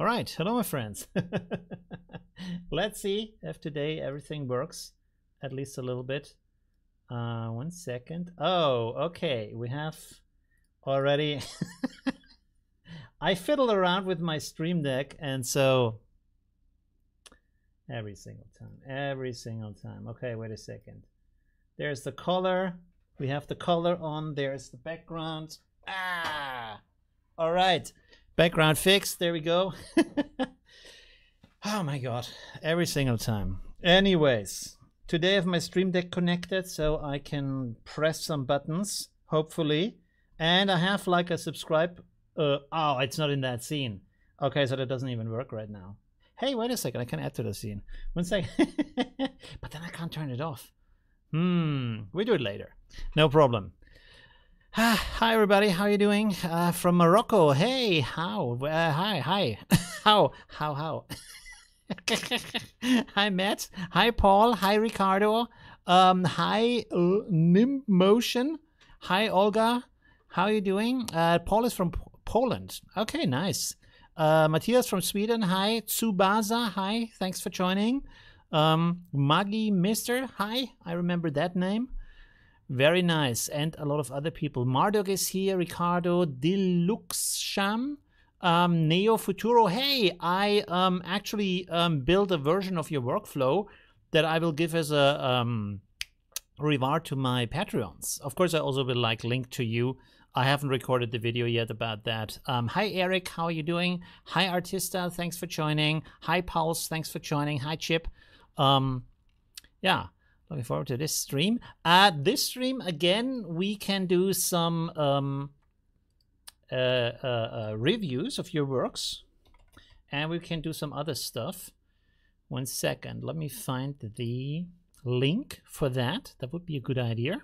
Alright, hello my friends. Let's see if today everything works, at least a little bit. 1 second. Oh, okay, we have already... I fiddle around with my Stream Deck, and so... Every single time. Okay, wait a second. There's the color. We have the color on. There's the background. Ah! Alright. Background fixed, there we go. Oh my god, every single time. Anyways, today I have my Stream Deck connected so I can press some buttons, hopefully. And I have like a subscribe, oh, it's not in that scene. Okay, so that doesn't even work right now. Hey, wait a second, I can add to the scene. 1 second, but then I can't turn it off. We do it later, no problem. Hi everybody, how are you doing? From Morocco. Hey, how? Hi. how? Hi Matt. Hi Paul. Hi Ricardo. Hi Nimmotion. Hi Olga. How are you doing? Paul is from Poland. Okay, nice. Matthias from Sweden. Hi Tsubasa. Hi, thanks for joining. Maggie Mister. Hi, I remember that name. Very nice, and a lot of other people. Marduk is here, Ricardo, Diluxsham, Neo Futuro. Hey, I actually built a version of your workflow that I will give as a reward to my Patreons. Of course, I also will like link to you. I haven't recorded the video yet about that. Hi, Eric, how are you doing? Hi, Artista, thanks for joining. Hi, Pulse, thanks for joining. Hi, Chip. Yeah. Looking forward to this stream. This stream, again, we can do some reviews of your works. And we can do some other stuff. 1 second. Let me find the link for that. That would be a good idea.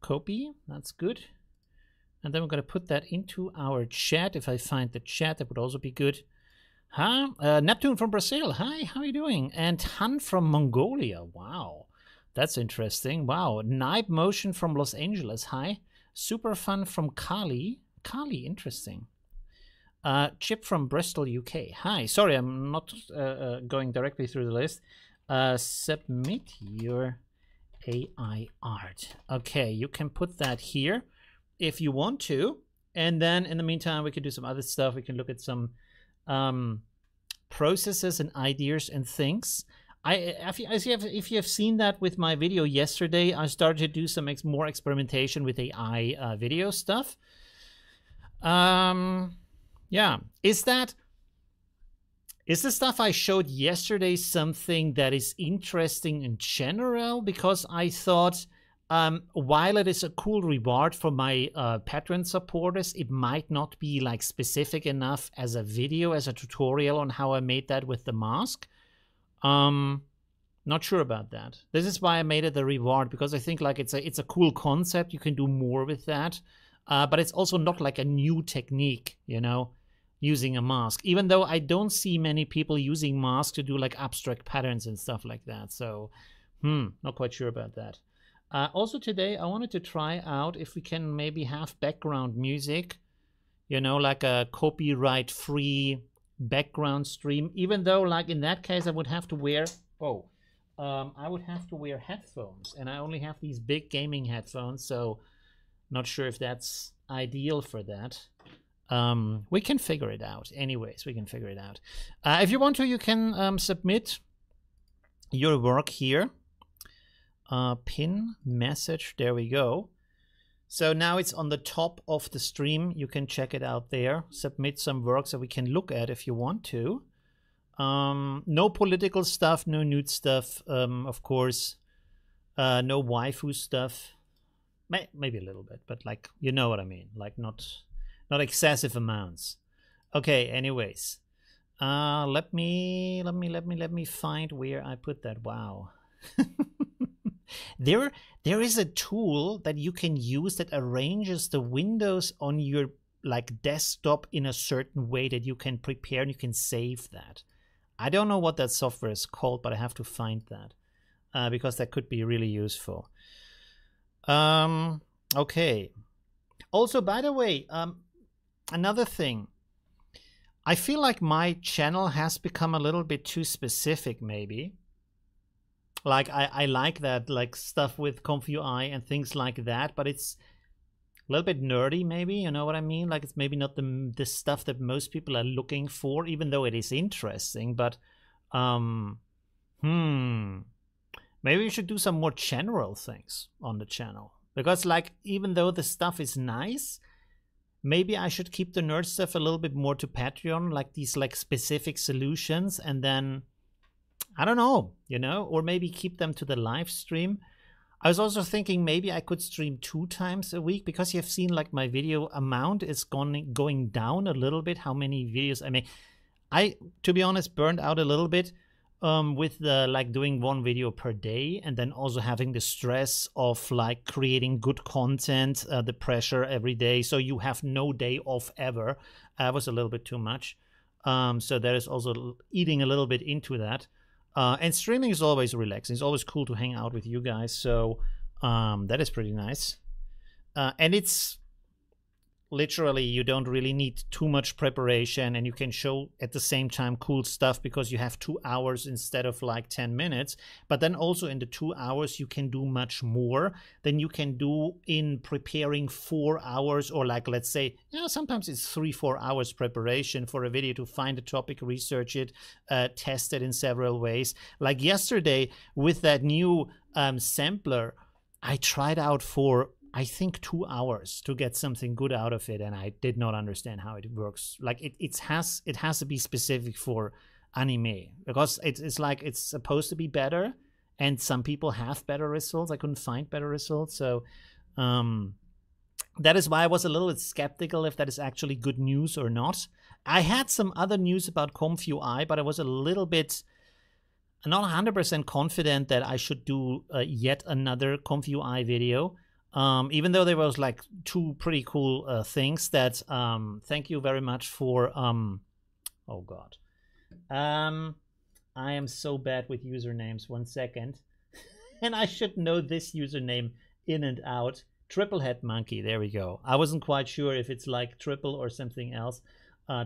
Copy. That's good. And then we're going to put that into our chat. If I find the chat, that would also be good. Huh? Neptune from Brazil. Hi, how are you doing? And Han from Mongolia. Wow, that's interesting. Wow. Night Motion from Los Angeles. Hi. Super Fun from Kali. Kali, interesting. Chip from Bristol, UK. Hi. Sorry, I'm not going directly through the list. Submit your AI art. Okay, you can put that here if you want to. And then in the meantime, we can do some other stuff. We can look at some... processes and ideas and things. If you have seen that with my video yesterday, I started to do some more experimentation with AI video stuff. Yeah, is the stuff I showed yesterday something that is interesting in general? Because I thought while it is a cool reward for my Patreon supporters, it might not be like specific enough as a video, as a tutorial on how I made that with the mask. Not sure about that. This is why I made it a reward, because I think like it's a cool concept. You can do more with that, but it's also not like a new technique, you know, using a mask. Even though I don't see many people using masks to do like abstract patterns and stuff like that. So, not quite sure about that. Also today, I wanted to try out if we can maybe have background music, you know, like a copyright-free background stream. Even though, like in that case, I would have to wear I would have to wear headphones, and I only have these big gaming headphones, so not sure if that's ideal for that. We can figure it out. Anyways, we can figure it out. If you want to, you can submit your work here. Pin message, there we go. So now it's on the top of the stream. You can check it out there. Submit some work so we can look at if you want to. No political stuff, no nude stuff, of course. No waifu stuff. Maybe a little bit, but like, you know what I mean. Like not excessive amounts. Okay, anyways. Let me find where I put that. Wow. There is a tool that you can use that arranges the windows on your like desktop in a certain way that you can prepare and you can save that. I don't know what that software is called, but I have to find that because that could be really useful. Okay. Also, by the way, another thing. I feel like my channel has become a little bit too specific maybe. Like I like that, like stuff with ComfyUI and things like that, but it's a little bit nerdy maybe, you know what I mean? Like it's maybe not the stuff that most people are looking for, even though it is interesting, but maybe you should do some more general things on the channel. Because like, even though the stuff is nice, maybe I should keep the nerd stuff a little bit more to Patreon, like these like specific solutions, and then I don't know, you know, or maybe keep them to the live stream. I was also thinking maybe I could stream 2 times a week, because you've seen like my video amount is going down a little bit, how many videos I make. I, to be honest, burned out a little bit with the like doing 1 video per day, and then also having the stress of like creating good content, the pressure every day. So you have no day off ever. That was a little bit too much. So that is also eating a little bit into that. And streaming is always relaxing. It's always cool to hang out with you guys. So that is pretty nice. And it's literally, you don't really need too much preparation, and you can show at the same time cool stuff because you have 2 hours instead of like 10 minutes. But then also in the 2 hours, you can do much more than you can do in preparing 4 hours, or like, let's say, you know, sometimes it's 3-4 hours preparation for a video to find a topic, research it, test it in several ways. Like yesterday with that new sampler, I tried out for I think 2 hours to get something good out of it, and I did not understand how it works. Like it has to be specific for anime, because it's like it's supposed to be better, and some people have better results. I couldn't find better results, so that is why I was a little bit skeptical if that is actually good news or not. I had some other news about ComfyUI, but I was a little bit not 100% confident that I should do yet another ComfyUI video. Even though there was like 2 pretty cool things that thank you very much for oh god, I am so bad with usernames, 1 second. And I should know this username in and out. Triple Head Monkey, there we go. I wasn't quite sure if it's like triple or something else.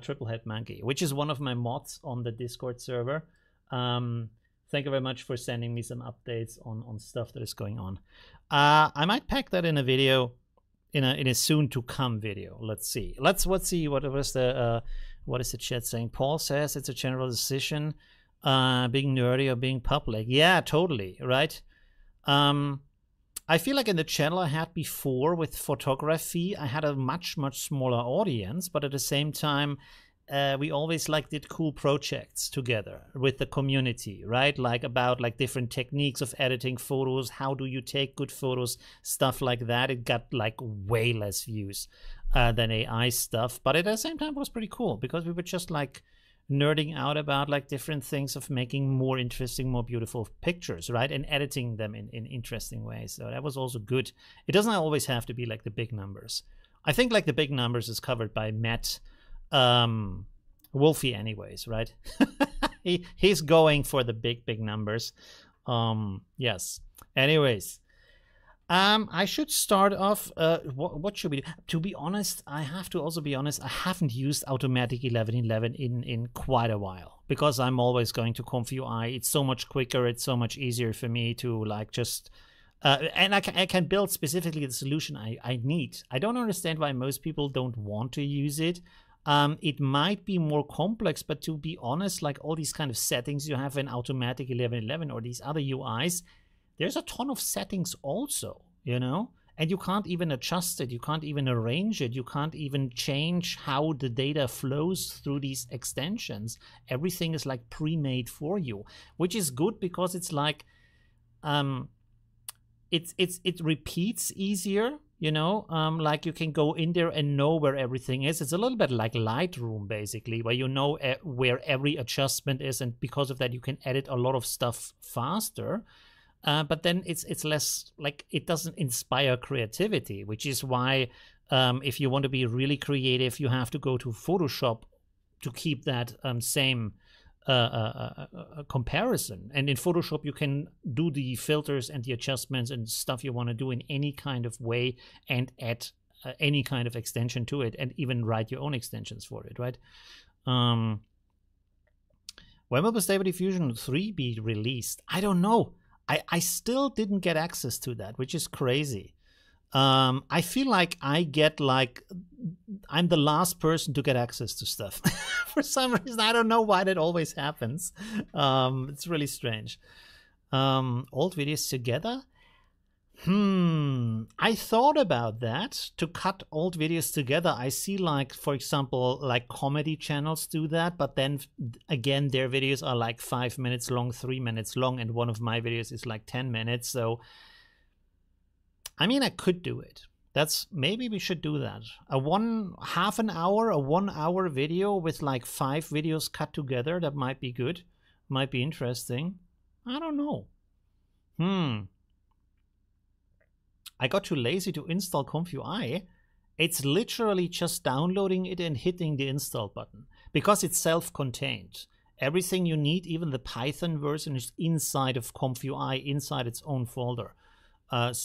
Triple Head Monkey, which is one of my mods on the Discord server. Thank you very much for sending me some updates on stuff that is going on. I might pack that in a video, in a soon to come video. Let's see. Let's see what is the chat saying. Paul says it's a general decision, being nerdy or being public. Yeah, totally right. I feel like in the channel I had before with photography, I had a much smaller audience, but at the same time, we always like did cool projects together with the community, right? Like about like different techniques of editing photos, how do you take good photos, stuff like that. It got like way less views than AI stuff, but at the same time it was pretty cool because we were just like nerding out about like different things of making more interesting, more beautiful pictures, right? And editing them in interesting ways. So that was also good. It doesn't always have to be like the big numbers. I think like the big numbers is covered by Matt Wolfie anyways, right? He's going for the big numbers. Yes. Anyways. I should start off, what should we do? To be honest, I have to also be honest, I haven't used Automatic 1111 in quite a while because I'm always going to ComfyUI. It's so much quicker. It's so much easier for me to like just, and I can build specifically the solution I need. I don't understand why most people don't want to use it. It might be more complex, but to be honest, like all these kind of settings you have in Automatic 1111 or these other UIs, there's a ton of settings also, you know, and you can't even adjust it. You can't even arrange it. You can't even change how the data flows through these extensions. Everything is like pre-made for you, which is good because it's like, it repeats easier, you know, like you can go in there and know where everything is. It's a little bit like Lightroom basically, where you know where every adjustment is. And because of that, you can edit a lot of stuff faster. But then it's less like it doesn't inspire creativity, which is why if you want to be really creative, you have to go to Photoshop to keep that same comparison. And in Photoshop, you can do the filters and the adjustments and stuff you want to do in any kind of way and add any kind of extension to it and even write your own extensions for it, right? When will the Stable Diffusion 3 be released? I don't know. I still didn't get access to that, which is crazy. I feel like I'm the last person to get access to stuff for some reason. I don't know why that always happens. It's really strange. Old videos together? I thought about that, to cut old videos together. I see like, for example, like comedy channels do that, but then again, their videos are like 5 minutes long, 3 minutes long, and one of my videos is like 10 minutes. So, I mean, I could do it. That's, maybe we should do that. A 1 hour video with like 5 videos cut together. That might be good. Might be interesting. I don't know. I got too lazy to install ComfyUI. It's literally just downloading it and hitting the install button because it's self-contained. Everything you need, even the Python version, is inside of ComfyUI, inside its own folder. And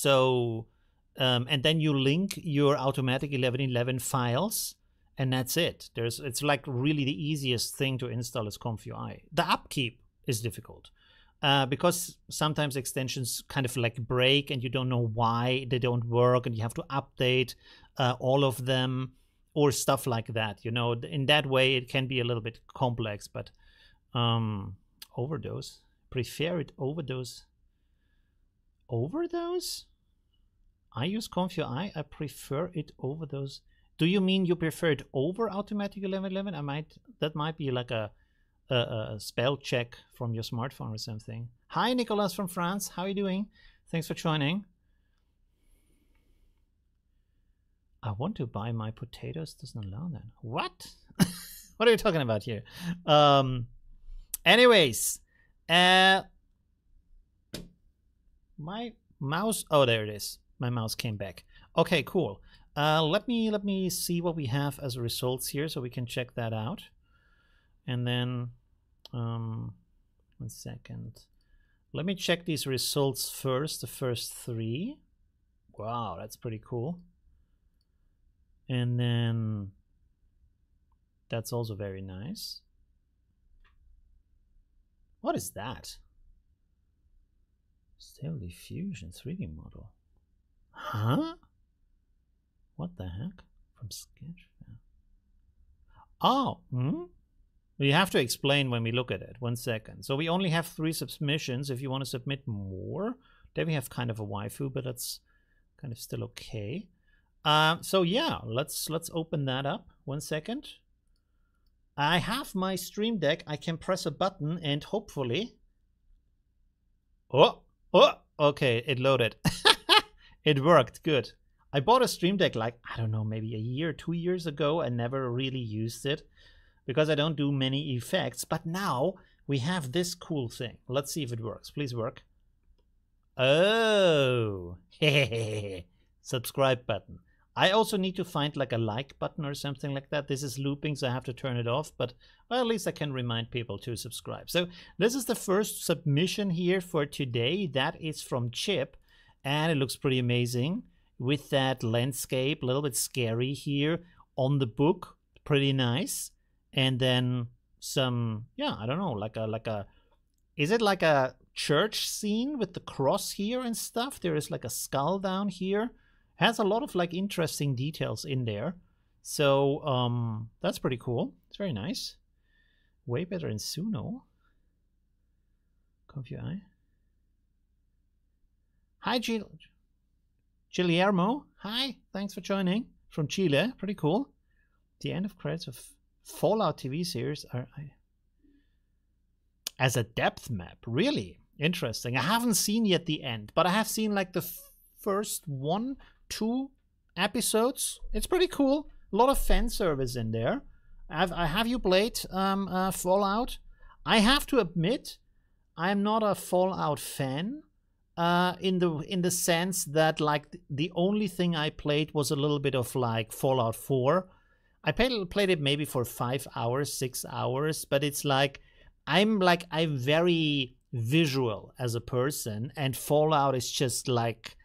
then you link your Automatic 1111 files, and that's it. It's like really the easiest thing to install is ComfyUI. The upkeep is difficult. Because sometimes extensions kind of like break and you don't know why they don't work and you have to update all of them or stuff like that, you know. In that way it can be a little bit complex, but overdose, prefer it overdose. I use ComfyUI, I prefer it over those. Do you mean you prefer it over Automatic 1111? That might be like a spell check from your smartphone or something. Hi, Nicolas from France. How are you doing? Thanks for joining. I want to buy my potatoes. Doesn't allow that. What? What are you talking about here? Anyways, my mouse. Oh, there it is. My mouse came back. Okay, cool. Let me see what we have as results here, so we can check that out. And then, 1 second. Let me check these results first, the first 3. Wow, that's pretty cool. And then, that's also very nice. What is that? Stable Diffusion 3D model. Huh? What the heck? From Sketchfab. Oh, we have to explain when we look at it. 1 second. So we only have 3 submissions. If you want to submit more, then we have kind of a waifu, but that's kind of still okay. So yeah, let's open that up. 1 second. I have my Stream Deck. I can press a button and hopefully. Oh, okay, it loaded. It worked. Good. I bought a Stream Deck like, I don't know, maybe a year, 2 years ago. I never really used it. because I don't do many effects. But now we have this cool thing. Let's see if it works. Please work. Oh, subscribe button. I also need to find like a like button or something like that. This is looping, so I have to turn it off, but well, at least I can remind people to subscribe. So this is the first submission here for today. That is from Chip, and it looks pretty amazing with that landscape, a little bit scary here on the book, pretty nice. And then some, yeah, I don't know, like a, is it like a church scene with the cross here and stuff? There is like a skull down here. Has a lot of like interesting details in there. So that's pretty cool. It's very nice. Way better in Suno. ComfyUI. Hi, Guillermo. Hi, thanks for joining. From Chile, pretty cool. The end of credits of Fallout TV series are... As a depth map, really interesting. I haven't seen yet the end, but I have seen like the first 1-2 episodes. It's pretty cool. A lot of fan service in there. Have you played Fallout? I have to admit, I'm not a Fallout fan in the sense that like the only thing I played was a little bit of like Fallout 4. I played it maybe for 5 hours, 6 hours, but it's like I'm very visual as a person, and Fallout is just like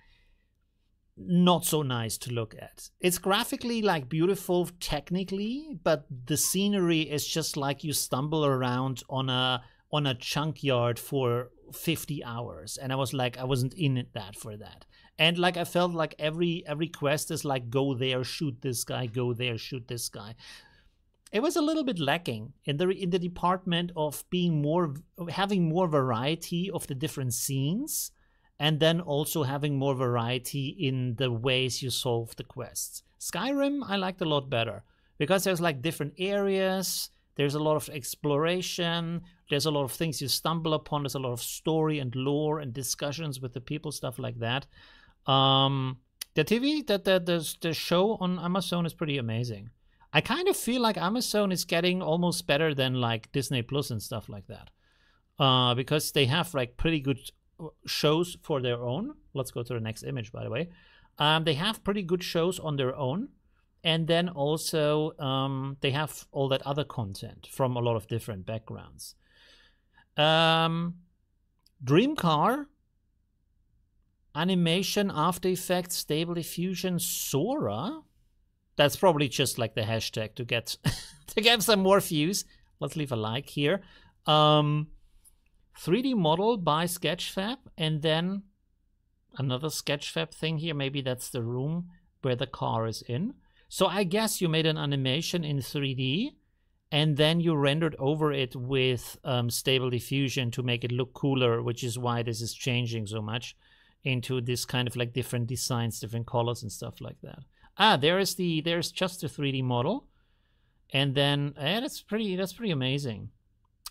not so nice to look at. It's graphically like beautiful technically, but the scenery is just like you stumble around on a junkyard for 50 hours. And I was like, I wasn't in that for that. And like I felt like every quest is like go there, shoot this guy, go there, shoot this guy. It was a little bit lacking in the department of being more, having more variety of the different scenes, and then also having more variety in the ways you solve the quests. Skyrim, I liked a lot better because there's like different areas, there's a lot of exploration, there's a lot of things you stumble upon, there's a lot of story and lore and discussions with the people, stuff like that. The TV, the show on Amazon is pretty amazing. I kind of feel like Amazon is getting almost better than like Disney Plus and stuff like that because they have like pretty good shows for their own. Let's go to the next image, by the way. They have pretty good shows on their own, and then also they have all that other content from a lot of different backgrounds. Dream Car, animation, After Effects, Stable Diffusion, Sora. That's probably just like the hashtag to get to get some more views. Let's leave a like here. 3D model by Sketchfab, and then another Sketchfab thing here. Maybe that's the room where the car is in. So I guess you made an animation in 3D, and then you rendered over it with Stable Diffusion to make it look cooler, which is why this is changing so much into this kind of like different designs, different colors and stuff like that. Ah, there's just a 3D model, and then that's pretty amazing.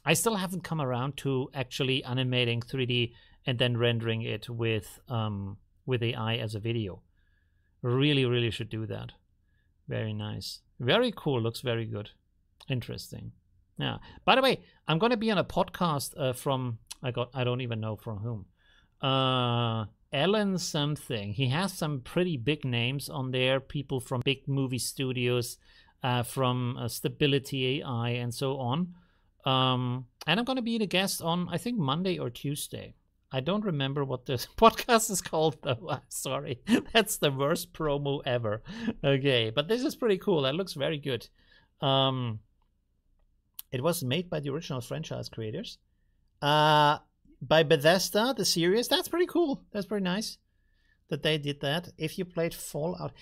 I still haven't come around to actually animating 3D and then rendering it with AI as a video. Really, really should do that. Very nice. Very cool. Looks very good. Interesting. Yeah. By the way, I'm going to be on a podcast from, I don't even know from whom. Ellen something. He has some pretty big names on there. People from big movie studios, from Stability AI and so on. And I'm going to be the guest on, I think, Monday or Tuesday. I don't remember what this podcast is called, though. I'm sorry. That's the worst promo ever. Okay, but this is pretty cool. That looks very good. It was made by the original franchise creators. By Bethesda, the series. That's pretty cool. That's pretty nice that they did that. If you played Fallout...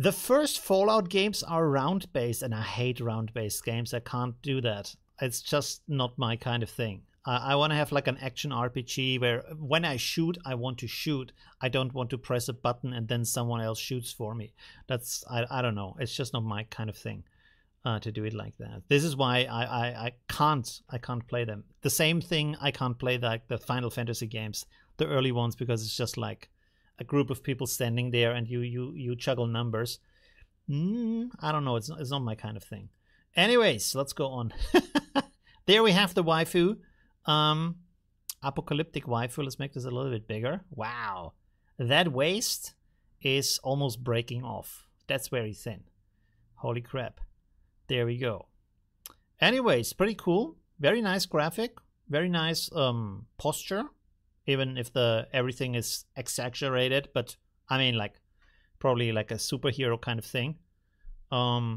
The first Fallout games are round-based, and I hate round-based games. I can't do that. It's just not my kind of thing. I want to have like an action RPG where when I shoot, I want to shoot. I don't want to press a button and then someone else shoots for me. That's, I don't know. It's just not my kind of thing to do it like that. This is why I can't play them. The same thing, I can't play like the Final Fantasy games, the early ones, because it's just like a group of people standing there and you juggle numbers. I don't know. It's not my kind of thing. Anyways, let's go on. There we have the waifu. Apocalyptic waifu. Let's make this a little bit bigger. Wow. That waist is almost breaking off. That's very thin. Holy crap. There we go. Anyways, pretty cool. Very nice graphic. Very nice posture. Even if the everything is exaggerated, but I mean, like, probably like a superhero kind of thing. I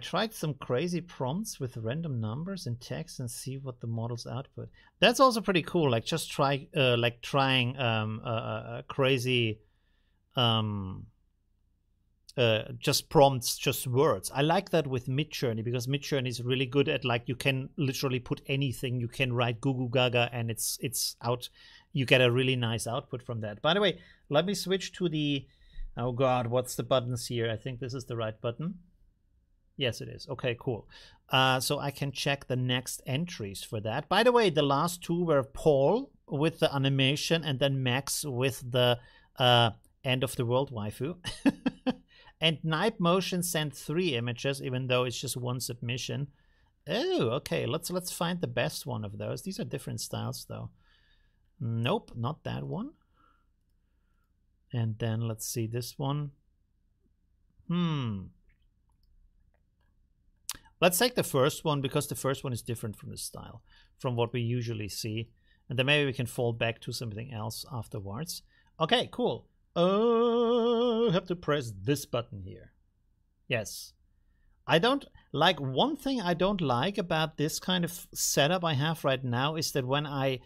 tried some crazy prompts with random numbers and text and see what the models output. That's also pretty cool. Like just try, like trying crazy, just prompts, just words. I like that with Midjourney, because Midjourney is really good at, like, you can literally put anything. You can write goo goo gaga and it's out. You get a really nice output from that. By the way, let me switch to the, oh God, what's the buttons here? I think this is the right button. Yes, it is. Okay, cool. So I can check the next entries for that. By the way, the last two were Paul with the animation and then Max with the end of the world waifu. And Night Motion sent 3 images, even though it's just one submission. Oh, okay. Let's find the best one of those. These are different styles, though. Nope, not that one. And then let's see this one. Let's take the first one, because the first one is different from the style, from what we usually see. And then maybe we can fall back to something else afterwards. Okay, cool. Oh, I have to press this button here. Yes. I don't like, one thing I don't like about this kind of setup I have right now is that when I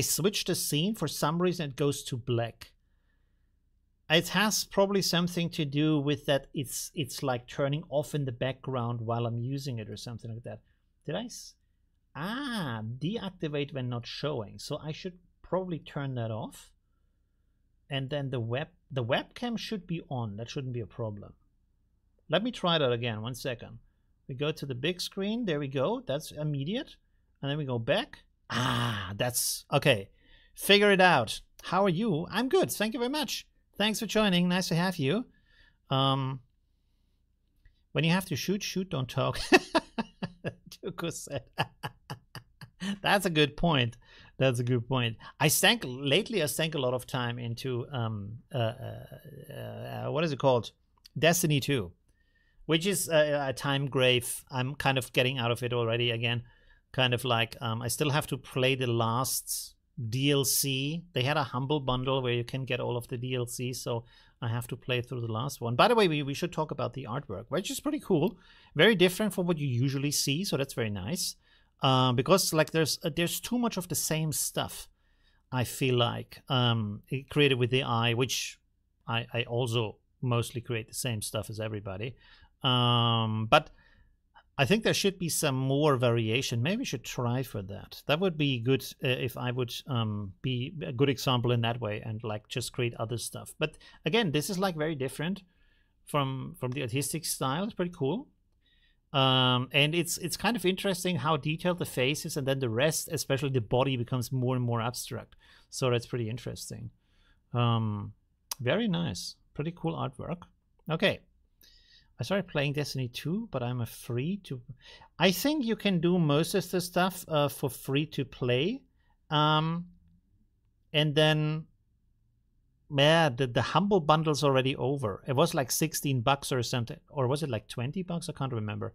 switch the scene, for some reason it goes to black. It has probably something to do with that it's like turning off in the background while I'm using it or something like that. Did I? Deactivate when not showing. So I should probably turn that off. And then the webcam should be on. That shouldn't be a problem. Let me try that again. 1 second. We go to the big screen. There we go. That's immediate. And then we go back. That's okay. Figure it out. How are you? I'm good. Thank you very much. Thanks for joining. Nice to have you. When you have to shoot, don't talk. Tuku said. That's a good point. That's a good point. Lately I sank a lot of time into, what is it called? Destiny 2, which is a time grave. I'm kind of getting out of it already again. Kind of like, I still have to play the last DLC. They had a humble bundle where you can get all of the DLC. So I have to play through the last one. By the way, we should talk about the artwork, which is pretty cool. Very different from what you usually see. So that's very nice. Because like there's too much of the same stuff, I feel like, created with AI, which I also mostly create the same stuff as everybody. But I think there should be some more variation. Maybe we should try for that. That would be good if I would be a good example in that way and like just create other stuff. But again, this is like very different from the artistic style. It's pretty cool. And it's kind of interesting how detailed the face is, and then the rest, especially the body, becomes more and more abstract. So that's pretty interesting. Very nice. Pretty cool artwork. Okay. I started playing Destiny 2, but I'm free to... I think you can do most of the stuff for free to play. And then... Yeah, the humble bundle's already over. It was like $16 or something, or was it like $20? I can't remember.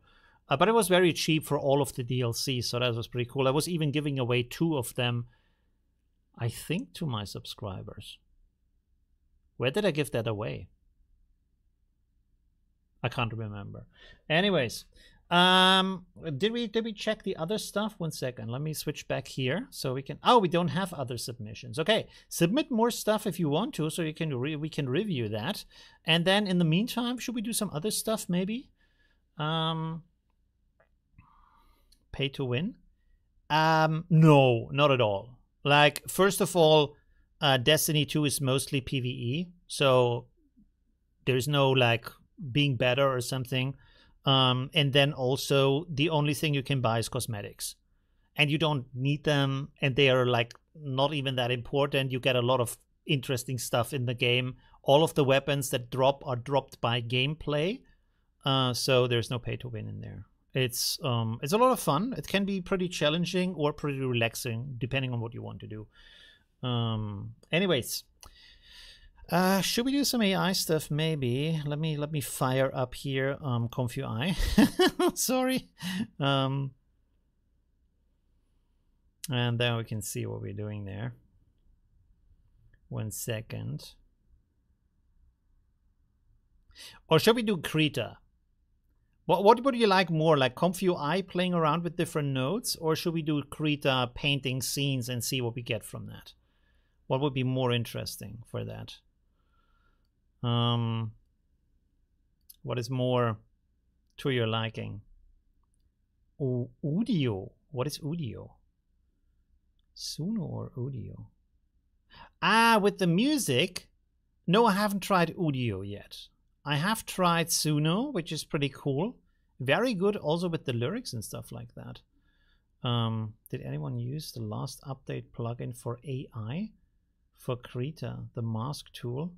But it was very cheap for all of the DLC, so that was pretty cool. I was even giving away 2 of them, I think, to my subscribers. Where did I give that away? I can't remember. Anyways, did we check the other stuff? 1 second, let me switch back here so we can... Oh, we don't have other submissions. Okay, submit more stuff if you want to, so you can we can review that. And then in the meantime, should we do some other stuff maybe? Pay to win? No, not at all. Like, first of all, Destiny 2 is mostly PvE, so there's no like being better or something. And then also the only thing you can buy is cosmetics, and you don't need them, and they are like not even that important. You get a lot of interesting stuff in the game. All of the weapons that drop are dropped by gameplay, So there's no pay to win in there. It's a lot of fun. It can be pretty challenging or pretty relaxing, depending on what you want to do. Anyways, should we do some AI stuff? Maybe. Let me fire up here. ComfyUI. Sorry. And then we can see what we're doing there. 1 second. Or should we do Krita? What would you like more? Like ComfyUI playing around with different nodes? Or should we do Krita painting scenes and see what we get from that? What would be more interesting for that? What is more to your liking? Oh, Udio. What is Udio? Suno or Udio? Ah, with the music? No, I haven't tried Udio yet. I have tried Suno, which is pretty cool. Very good also with the lyrics and stuff like that. Did anyone use the last update plugin for AI? For Krita, the mask tool?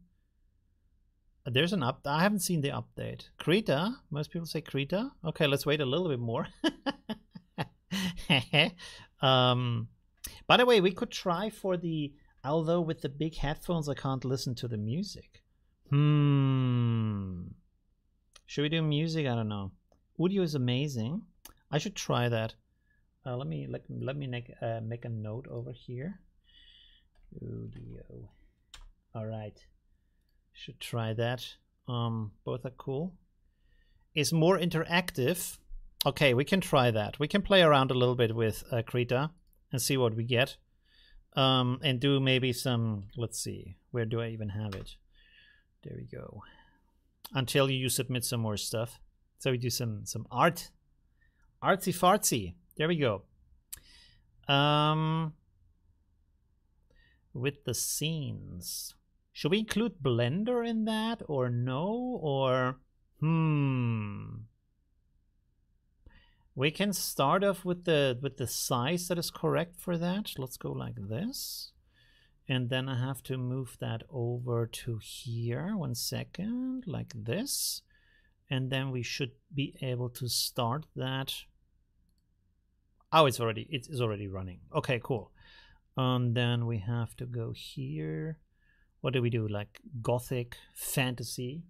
There's an update. I haven't seen the update. Krita? Most people say Krita. Okay, let's wait a little bit more. By the way, we could try for the... Although with the big headphones, I can't listen to the music. Should we do music? I don't know. Audio is amazing. I should try that. Let me make a note over here. Audio. All right. Should try that. Both are cool. It's more interactive. Okay, we can try that. We can play around a little bit with Krita and see what we get. And do maybe some, let's see, where do I even have it? There we go. Until you submit some more stuff. So we do some art. Artsy fartsy. There we go. With the scenes. Should we include Blender in that or no? Or, we can start off with the size that is correct for that. Let's go like this. And then I have to move that over to here. 1 second, like this. And then we should be able to start that. Oh, it's already running. Okay, cool. Then we have to go here. What do we do? Like Gothic fantasy.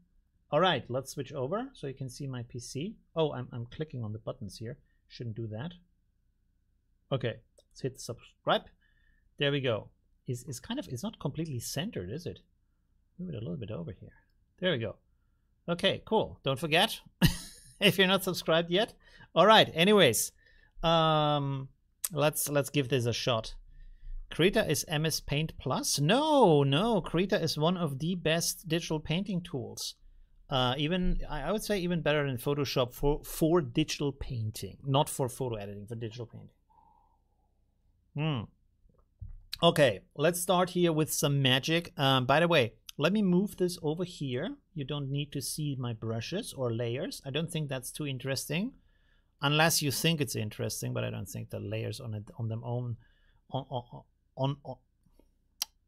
All right, let's switch over so you can see my PC. Oh, I'm clicking on the buttons here. Shouldn't do that. Okay, let's hit subscribe. There we go. It's not completely centered, is it? Move it a little bit over here. There we go. Okay, cool. Don't forget if you're not subscribed yet. All right. Anyways, let's give this a shot. Krita is MS Paint Plus? No. Krita is one of the best digital painting tools. I would say even better than Photoshop for digital painting, not for photo editing, for digital painting. Okay, let's start here with some magic. By the way, let me move this over here. You don't need to see my brushes or layers. I don't think that's too interesting, unless you think it's interesting. But I don't think the layers on them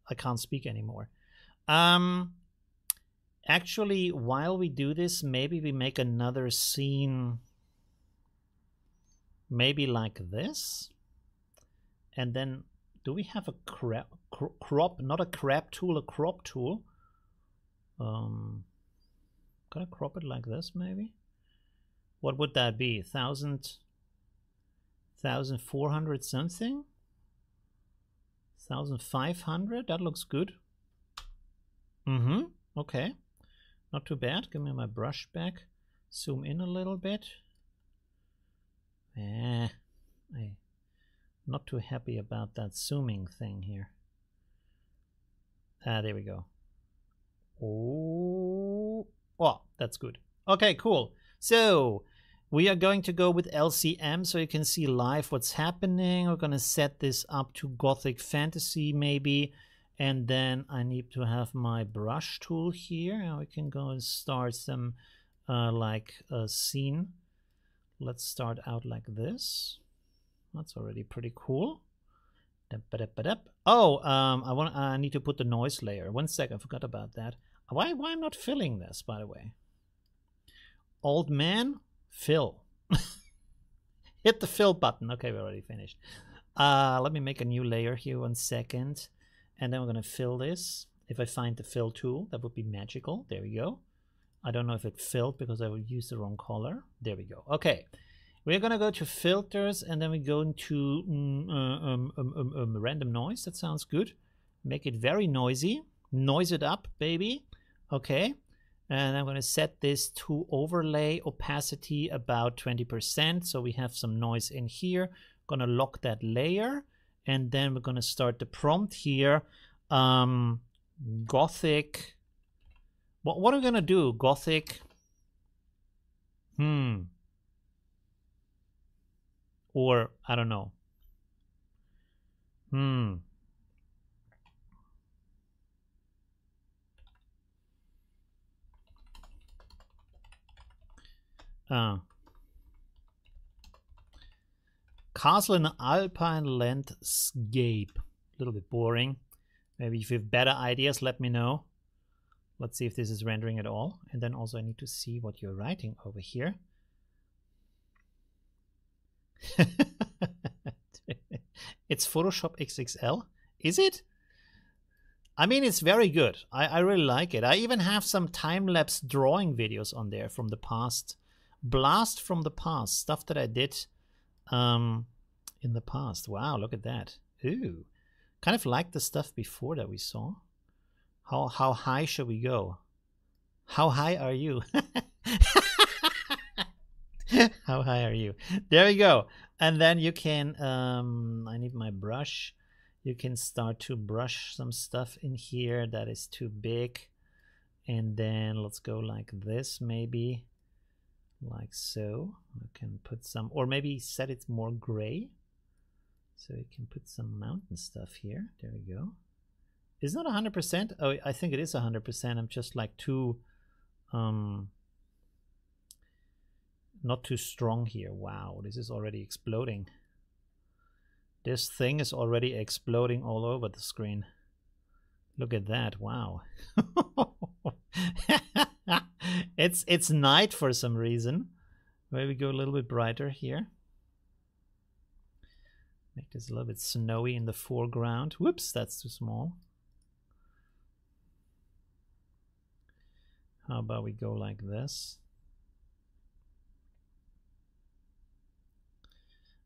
I can't speak anymore. Actually, while we do this, maybe we make another scene, maybe like this. And then, do we have a crop? Not a crop tool, a crop tool. Can I crop it like this, maybe? What would that be? 1,400 something? 1,500? That looks good. Okay. Not too bad. Give me my brush back. Zoom in a little bit. I'm not too happy about that zooming thing here. There we go. Oh, that's good. Okay, cool. So we are going to go with LCM so you can see live what's happening. We're going to set this up to Gothic fantasy maybe. And then I need to have my brush tool here. Now we can go and start some scene. Let's start out like this. That's already pretty cool. I need to put the noise layer. 1 second, I forgot about that. Why am I not filling this, by the way? Old man, fill. Hit the fill button. Okay, we already finished. Let me make a new layer here, 1 second. And then we're going to fill this. If I find the fill tool, that would be magical. There we go. I don't know if it filled because I would use the wrong color. There we go. Okay. We're going to go to filters and then we go into random noise. That sounds good. Make it very noisy. Noise it up, baby. Okay. And I'm going to set this to overlay opacity about 20%. So we have some noise in here. Going to lock that layer. And then we're going to start the prompt here. Gothic. What are we going to do? Gothic. Or, I don't know. Castle in Alpine Landscape. A little bit boring. Maybe if you have better ideas, let me know. Let's see if this is rendering at all. And then also I need to see what you're writing over here. It's Photoshop XXL. Is it? I mean, it's very good. I really like it. I even have some time-lapse drawing videos on there from the past. Blast from the past. Stuff that I did in the past. Wow, look at that. Ooh. Kind of like the stuff before that we saw. How high should we go? How high are you? How high are you? There we go. And then you can, I need my brush. You can start to brush some stuff in here that is too big. And then let's go like this, maybe. Like so. I can put some, or maybe set it more gray. So you can put some mountain stuff here. There we go. It's not 100%. Oh, I think it is 100%. I'm just like too, not too strong here. Wow, this is already exploding. This thing is already exploding all over the screen. Look at that. Wow. It's night for some reason. Maybe go a little bit brighter here. Make this a little bit snowy in the foreground. Whoops, that's too small. How about we go like this?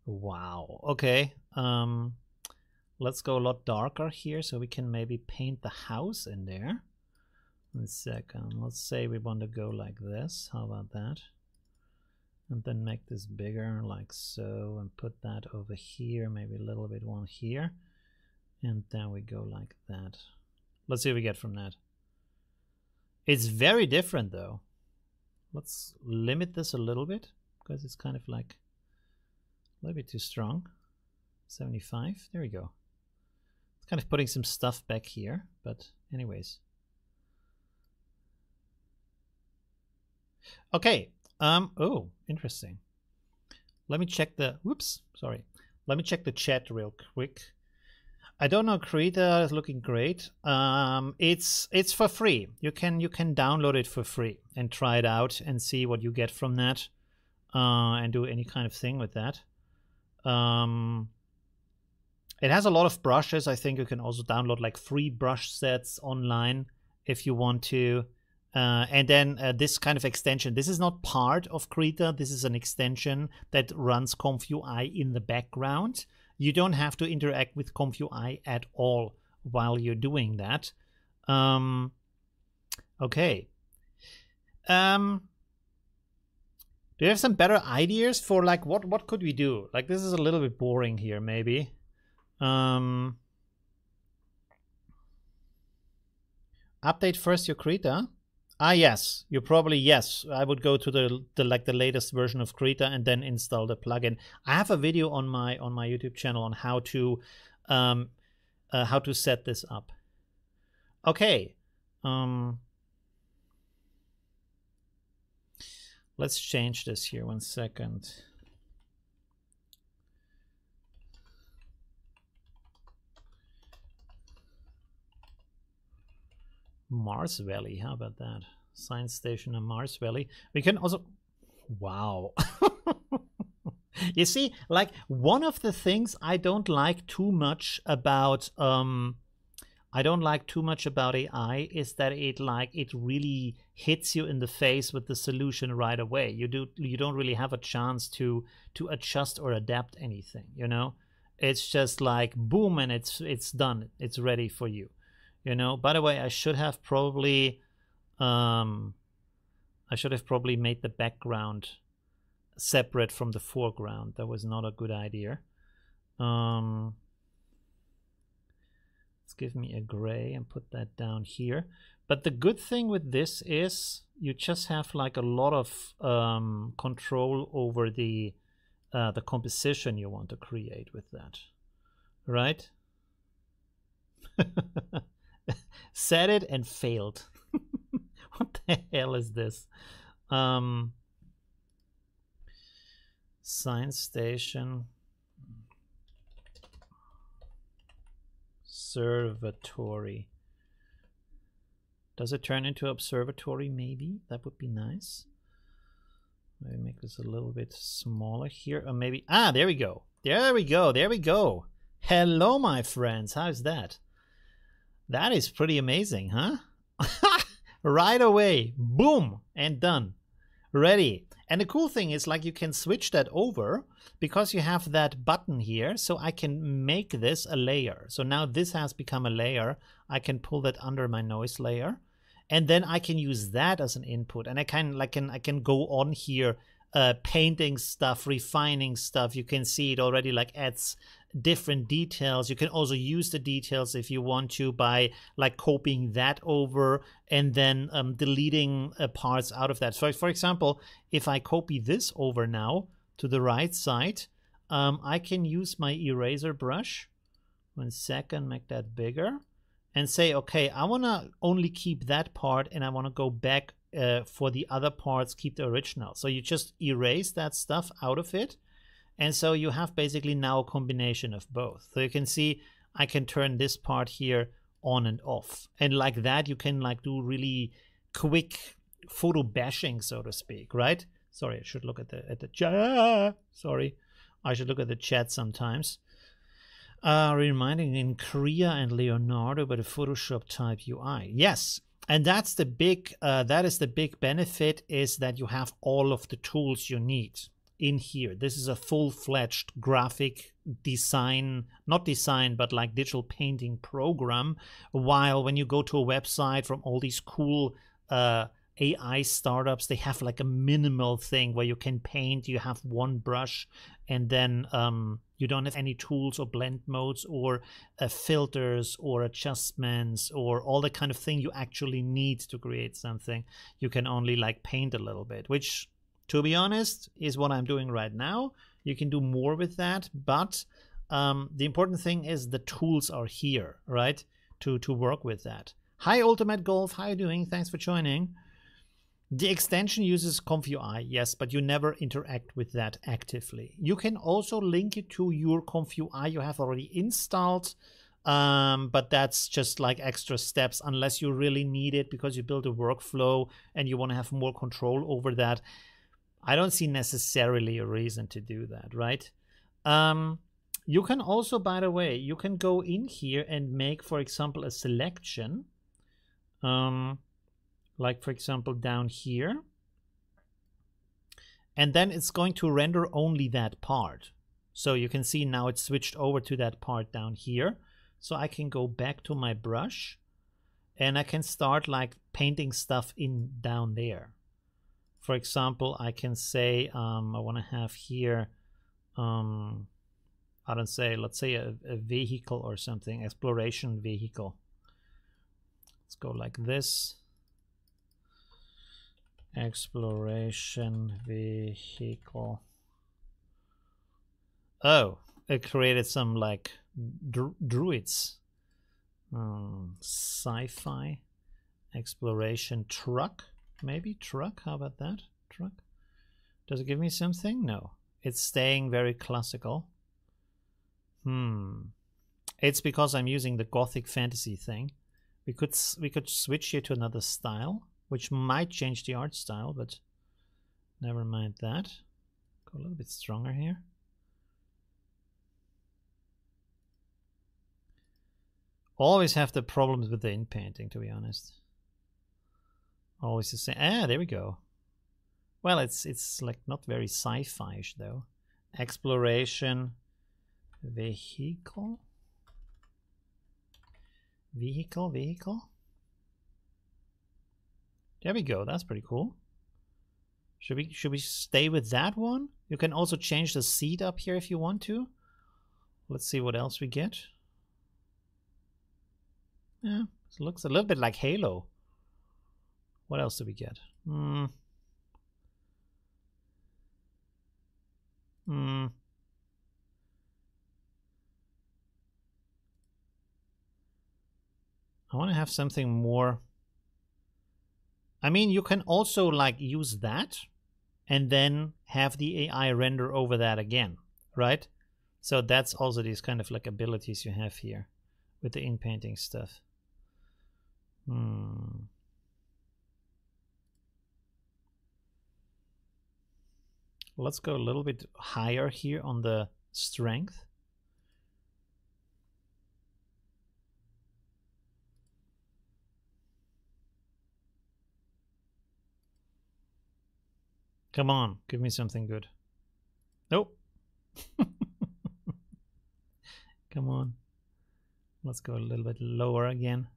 Wow. Okay. Let's go a lot darker here so we can maybe paint the house in there. 1 second. Let's say we want to go like this. How about that? And then make this bigger like so and put that over here. Maybe a little bit one here. And then we go like that. Let's see what we get from that. It's very different though. Let's limit this a little bit because it's kind of like a little bit too strong. 75. There we go. It's kind of putting some stuff back here, but anyways. Okay. Oh, interesting. Let me check the. Whoops. Sorry. Let me check the chat real quick. I don't know. Krita is looking great. It's for free. You can download it for free and try it out and see what you get from that, and do any kind of thing with that. It has a lot of brushes. I think you can also download like free brush sets online if you want to. And then this kind of extension. This is not part of Krita. This is an extension that runs ComfyUI in the background. You don't have to interact with ComfyUI at all while you're doing that. Okay. Do you have some better ideas for like what could we do? Like this is a little bit boring here maybe. Update first your Krita. Ah yes, you probably yes. I would go to the like the latest version of Krita and then install the plugin. I have a video on my YouTube channel on how to set this up. Okay. Let's change this here 1 second. Mars Valley, how about that? Science Station in Mars Valley. We can also Wow. You see, like, one of the things I don't like too much about AI is that it really hits you in the face with the solution right away. You don't really have a chance to adjust or adapt anything, you know? It's just like boom, and it's done. It's ready for you, you know? By the way, I should have probably made the background separate from the foreground. That was not a good idea. Let's give me a gray and put that down here. But the good thing with this is you just have like a lot of control over the composition you want to create with that, right? Said it and failed. What the hell is this? Science Station Observatory. Does it turn into observatory? Maybe that would be nice. Let me make this a little bit smaller here, or maybe there we go. There we go. Hello, my friends. How's that? That is pretty amazing, huh? Right away, boom, and done, ready. And the cool thing is, like, you can switch that over because you have that button here, so I can make this a layer. So now this has become a layer. I can pull that under my noise layer, and then I can use that as an input. And I can, like, I can go on here, painting stuff, refining stuff. You can see it already, like, adds different details. You can also use the details if you want to by, like, copying that over and then deleting parts out of that. So for example, if I copy this over now to the right side, I can use my eraser brush. 1 second, make that bigger, and say, okay, I want to only keep that part, and I want to go back for the other parts, keep the original. So you just erase that stuff out of it. And so you have basically now a combination of both. So you can see I can turn this part here on and off. And like that, you can, like, do really quick photo bashing, so to speak, right? Sorry, I should look at the chat. Sorry, I should look at the chat sometimes. Reminding in Korea and Leonardo about a Photoshop type UI. Yes. And that's the big, that is the big benefit, is that you have all of the tools you need in here. This is a full-fledged graphic design, not design, but like digital painting program. While when you go to a website from all these cool AI startups, they have like a minimal thing where you can paint, you have one brush, and then you don't have any tools or blend modes or filters or adjustments or all the kind of thing you actually need to create something. You can only, like, paint a little bit, which, to be honest, is what I'm doing right now. You can do more with that, but the important thing is the tools are here, right, to work with that. Hi, Ultimate Golf. How are you doing? Thanks for joining. The extension uses ComfyUI, yes, but you never interact with that actively. You can also link it to your ComfyUI you have already installed, but that's just like extra steps unless you really need it because you build a workflow and you want to have more control over that. I don't see necessarily a reason to do that, right? You can also, by the way, you can go in here and make, for example, a selection. Like, for example, down here. And then it's going to render only that part. So you can see now it's switched over to that part down here. So I can go back to my brush and I can start, like, painting stuff in down there. For example, I can say I want to have here, I don't say, let's say a vehicle or something, exploration vehicle. Let's go like this. Exploration vehicle. Oh, it created some, like, druids. Sci-fi exploration truck. Maybe truck, how about that? Truck. Does it give me something? No. It's staying very classical. It's because I'm using the Gothic fantasy thing. We could switch here to another style, which might change the art style, but Never mind that. Go a little bit stronger here. Always have the problems with the in-painting, to be honest. Always the same. Ah, there we go. Well, it's like not very sci-fi-ish though. Exploration, vehicle. There we go. That's pretty cool. Should we stay with that one? You can also change the seat up here if you want to. Let's see what else we get. Yeah, it looks a little bit like Halo. What else do we get? I want to have something more. I mean, you can also like use that and then have the AI render over that again, right? So that's also these kind of like abilities you have here with the in-painting stuff. Let's go a little bit higher here on the strength. Come on, give me something good. Nope. Come on. Let's go a little bit lower again.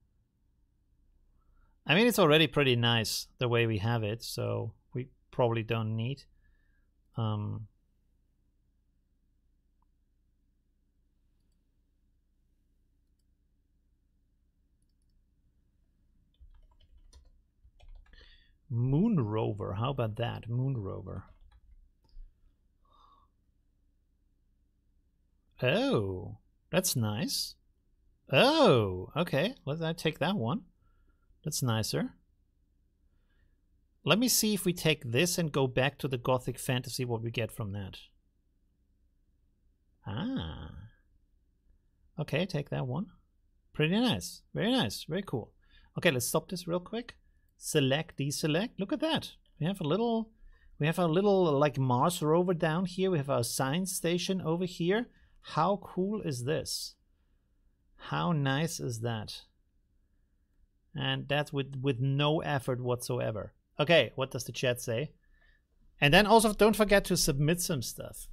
I mean, it's already pretty nice the way we have it, so we probably don't need. Moon rover, how about that? Moon rover. Oh, that's nice. Oh, okay. Let's take that one. That's nicer. Let me see if we take this and go back to the Gothic fantasy, what we get from that. Ah. Okay, take that one. Pretty nice. Very nice. Very cool. Okay, let's stop this real quick. Select, deselect. Look at that. We have a little like Mars rover down here. We have our science station over here. How cool is this? How nice is that? And that's with no effort whatsoever. Okay, what does the chat say? And then also don't forget to submit some stuff.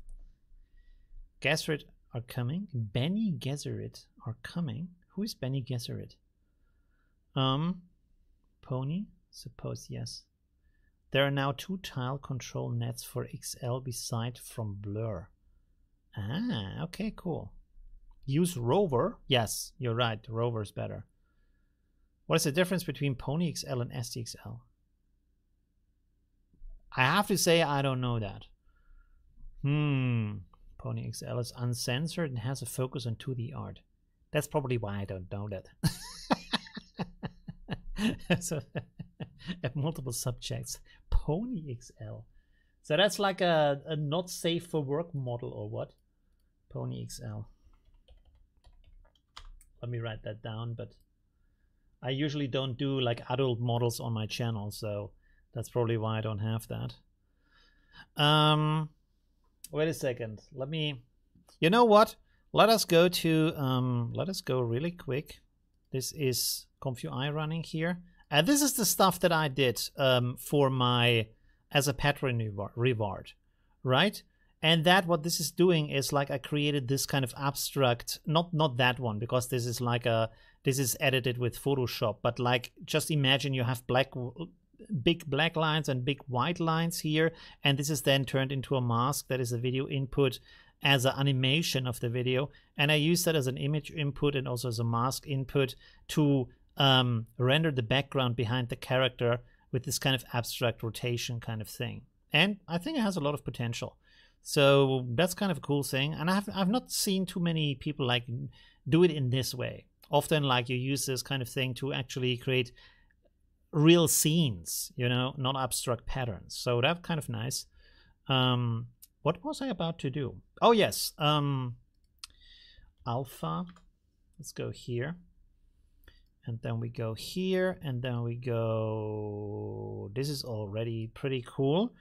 Gesserit are coming. Benny Gesserit are coming. Who is Benny Gesserit? Pony, suppose yes. There are now 2 tile control nets for XL beside from Blur. Ah, okay, cool. Use Rover. Yes, you're right. Rover is better. What is the difference between Pony XL and SDXL? I have to say I don't know that. Pony XL is uncensored and has a focus on 2D art. That's probably why I don't know that. So, at multiple subjects. Pony XL. So that's like a not safe for work model or what? Pony XL. Let me write that down, but I usually don't do like adult models on my channel, so that's probably why I don't have that. Wait a second. Let me, you know what? Let us go to, let us go really quick. This is ComfyUI running here. And this is the stuff that I did for my, as a Patreon reward, right? And that what this is doing is like I created this kind of abstract, not that one, because this is like a, this is edited with Photoshop, but like just imagine you have big black lines and big white lines here, and this is then turned into a mask that is a video input as an animation of the video, and I use that as an image input and also as a mask input to render the background behind the character with this kind of abstract rotation kind of thing. And I think it has a lot of potential, so that's kind of a cool thing. And I've not seen too many people like do it in this way. Often like you use this kind of thing to actually create real scenes, you know, not abstract patterns. So that's kind of nice. What was I about to do? Oh yes, alpha. Let's go here, and then we go here, and then we go. This is already pretty cool.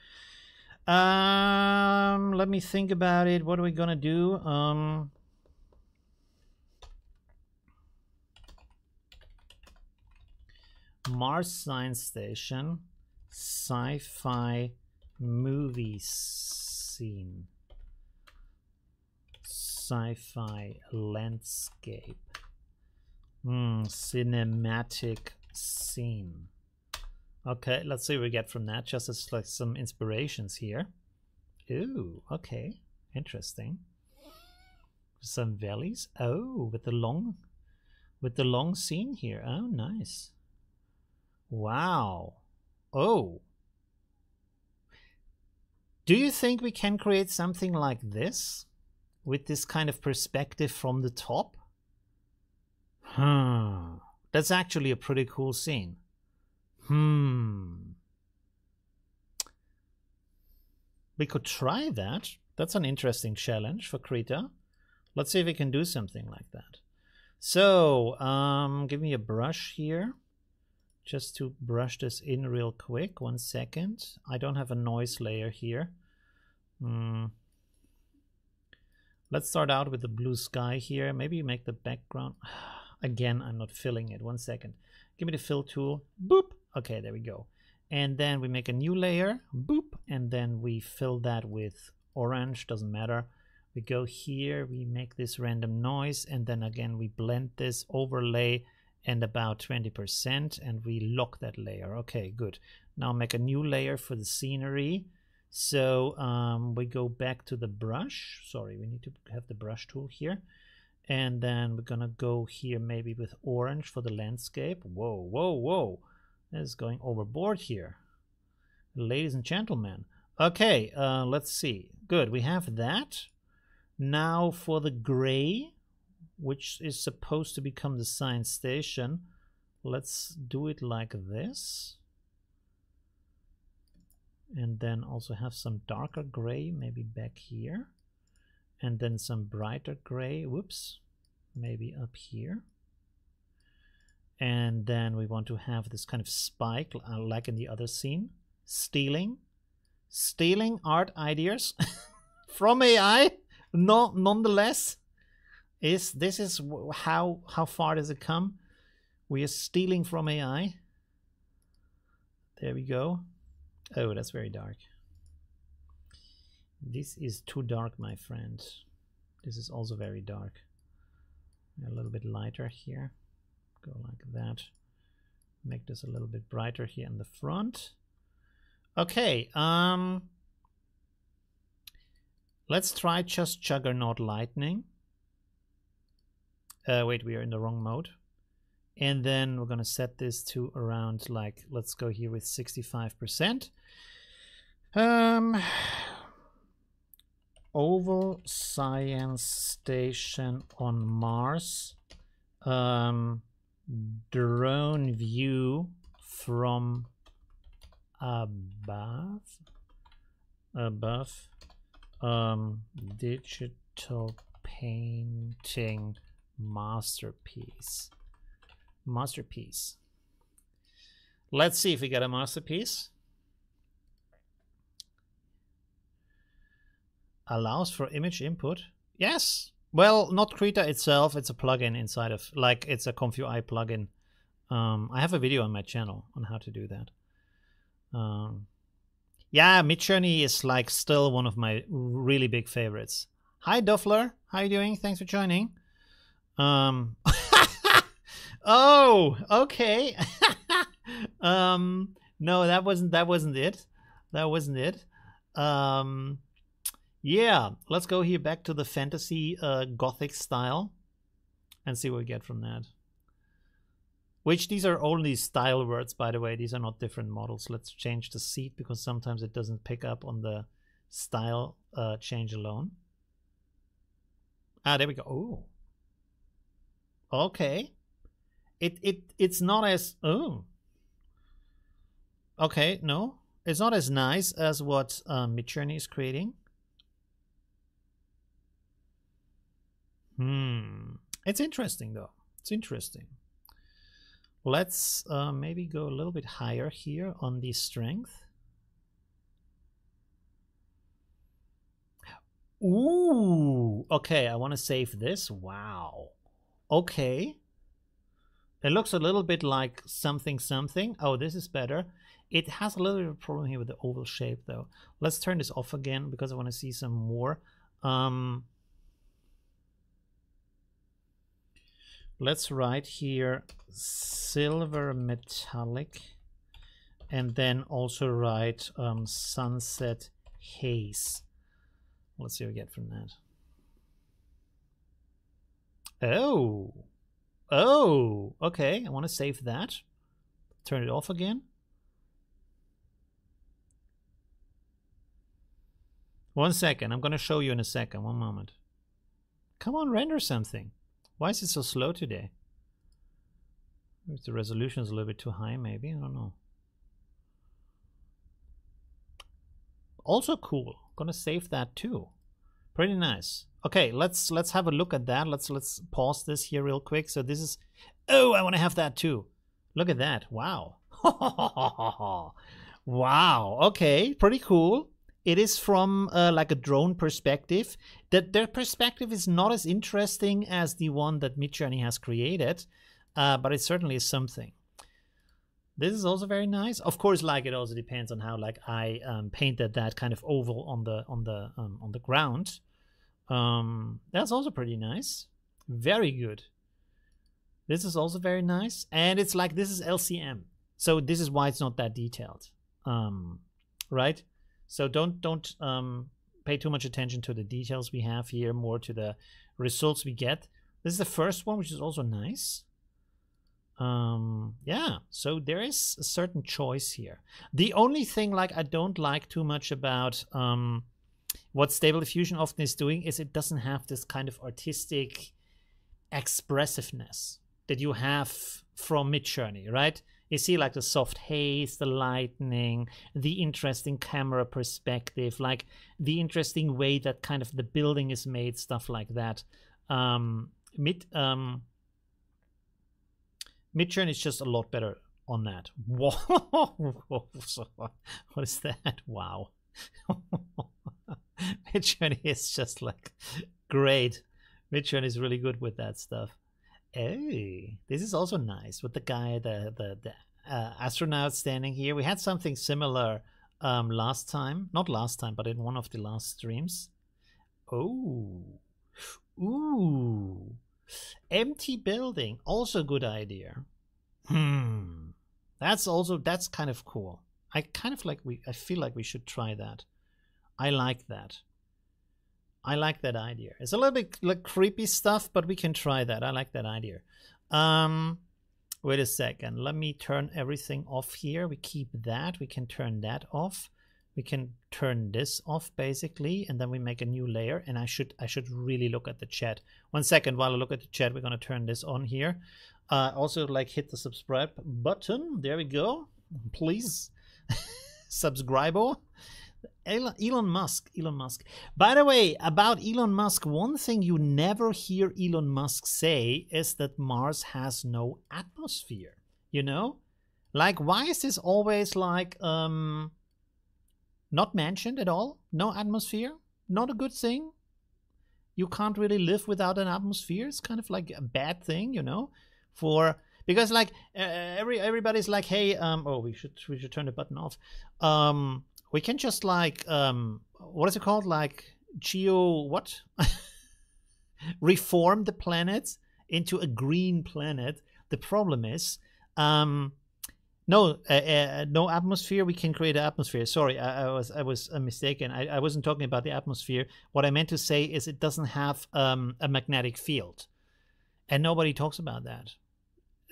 Let me think about it. What are we gonna do? Mars Science Station, sci-fi movie scene, sci-fi landscape, cinematic scene. Okay, let's see what we get from that. Just as like some inspirations here. Ooh, okay, interesting. Some valleys. Oh, with the long scene here. Oh, nice. Wow. Oh. Do you think we can create something like this with this kind of perspective from the top? Hmm. That's actually a pretty cool scene. We could try that. That's an interesting challenge for Krita. Let's see if we can do something like that. So, give me a brush here. Just to brush this in real quick. 1 second. I don't have a noise layer here. Let's start out with the blue sky here. Maybe make the background. Again, I'm not filling it. 1 second. Give me the fill tool. Boop. Okay, there we go. And then we make a new layer. Boop. And then we fill that with orange. Doesn't matter. We go here. We make this random noise. And then again, we blend this overlay and about 20%, and we lock that layer. Okay, good. Now make a new layer for the scenery. So we go back to the brush. Sorry, we need to have the brush tool here. And then we're gonna go here maybe with orange for the landscape. Whoa, whoa, whoa. This is going overboard here. Ladies and gentlemen. Okay, let's see. Good, we have that. Now for the gray, which is supposed to become the science station. Let's do it like this. And then also have some darker gray, maybe back here. And then some brighter gray, whoops, maybe up here. And then we want to have this kind of spike, like in the other scene. Stealing art ideas from AI, no, nonetheless. This is how far does it come? We are stealing from AI. There we go. Oh, that's very dark. This is too dark, my friend. This is also very dark. A little bit lighter here. Go like that. Make this a little bit brighter here in the front. Okay. Let's try just Juggernaut Lightning. Wait, we are in the wrong mode. And then we're going to set this to around, like, let's go here with 65%. Oval Science Station on Mars. Drone view from above. Digital painting. Masterpiece. Let's see if we get a masterpiece. Allows for image input. Yes. Well, not Krita itself. It's a plugin inside of, like, it's a ComfyUI plugin. I have a video on my channel on how to do that. Yeah, Midjourney is like still one of my really big favorites. Hi Duffler, how are you doing? Thanks for joining. Oh, okay. No, that wasn't it. Yeah, let's go here back to the fantasy gothic style and see what we get from that. Which these are only style words, by the way. These are not different models. Let's change the seat because sometimes it doesn't pick up on the style change alone. Ah, there we go. Oh. Okay, it's not as, oh, okay, no, it's not as nice as what Midjourney is creating. It's interesting though. It's interesting. Let's maybe go a little bit higher here on the strength. Ooh, okay, I want to save this. Wow. Okay. It looks a little bit like something. Oh, this is better. It has a little bit of a problem here with the oval shape, though. Let's turn this off again because I want to see some more. Let's write here silver metallic, and then also write sunset haze. Let's see what we get from that. Oh. Oh, okay. I want to save that. Turn it off again. One second. I'm going to show you in a second. One moment. Come on, render something. Why is it so slow today? If the resolution is a little bit too high, maybe. I don't know. Also cool. Gonna save that too. Pretty nice. Okay, let's have a look at that. Let's pause this here real quick. So this is, oh, I want to have that too. Look at that. Wow. Wow. Okay, pretty cool. It is from like a drone perspective. That their perspective is not as interesting as the one that Midjourney has created, but it certainly is something. This is also very nice. Of course, like it also depends on how like I painted that kind of oval on the ground. That's also pretty nice. Very good. This is also very nice, and it's like this is LCM, so this is why it's not that detailed, right? So don't pay too much attention to the details we have here, more to the results we get. This is the first one, which is also nice. Yeah, so there is a certain choice here. The only thing like I don't like too much about what Stable Diffusion often is doing is it doesn't have this kind of artistic expressiveness that you have from Midjourney, right? You see like the soft haze, the lightning, the interesting camera perspective, like the interesting way that kind of the building is made, stuff like that. Midjourney is just a lot better on that. Whoa. What is that? Wow. Midjourney is just like great. Midjourney is really good with that stuff. Hey, this is also nice with the guy, the astronaut standing here. We had something similar last time. Not last time, but in one of the last streams. Oh. Ooh. Empty building, also good idea. That's kind of cool. I feel like we should try that. I like that. I like that idea. It's a little bit like creepy stuff, but we can try that. I like that idea. Wait a second. Let me turn everything off here. We keep that. We can turn that off. We can turn this off basically, and then we make a new layer. And I should really look at the chat. One second, while I look at the chat, we're gonna turn this on here. Also, like, hit the subscribe button. There we go. Please subscribe. Elon Musk. By the way, about Elon Musk, one thing you never hear Elon Musk say is that Mars has no atmosphere. You know, like, why is this always like not mentioned at all? No atmosphere, not a good thing. You can't really live without an atmosphere. It's kind of like a bad thing, you know, for because like everybody's like, hey, oh, we should turn the button off. We can just like what is it called? Like geo what? Reform the planet into a green planet. The problem is. No atmosphere. We can create an atmosphere. Sorry, I was mistaken. I wasn't talking about the atmosphere. What I meant to say is it doesn't have a magnetic field, and nobody talks about that,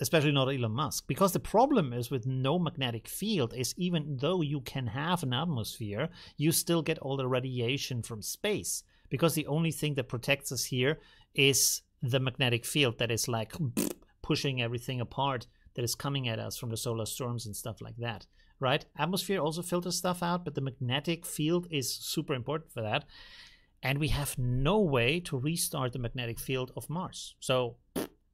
especially not Elon Musk. Because the problem is with no magnetic field is even though you can have an atmosphere, you still get all the radiation from space. Because the only thing that protects us here is the magnetic field that is like pushing everything apart. That is coming at us from the solar storms and stuff like that, right? Atmosphere also filters stuff out, but the magnetic field is super important for that. And we have no way to restart the magnetic field of Mars. So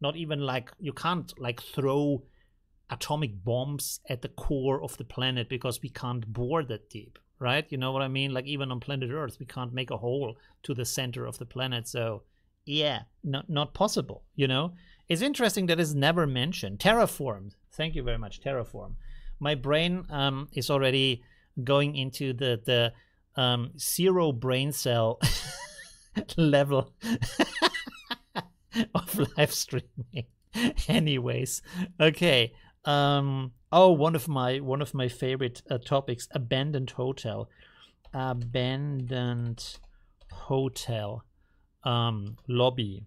not even like, you can't like throw atomic bombs at the core of the planet because we can't bore that deep, right? You know what I mean? Like even on planet Earth, we can't make a hole to the center of the planet. So yeah, not possible, you know? It's interesting that it's never mentioned. Terraformed. Thank you very much, Terraform. My brain is already going into the zero brain cell level of live streaming. Anyways, okay. Oh, one of my favorite topics: abandoned hotel. Abandoned hotel lobby.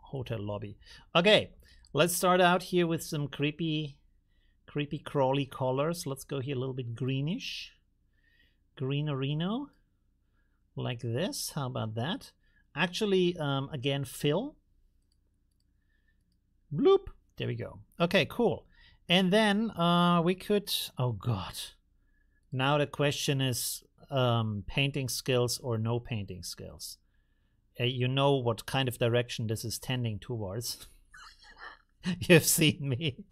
Hotel lobby. Okay, let's start out here with some creepy crawly colors. Let's go here a little bit greenish, greenerino, like this. How about that? Actually, again, fill. Bloop. There we go. Okay, cool. And then we could. Oh God. Now the question is painting skills or no painting skills. You know what kind of direction this is tending towards. You've seen me.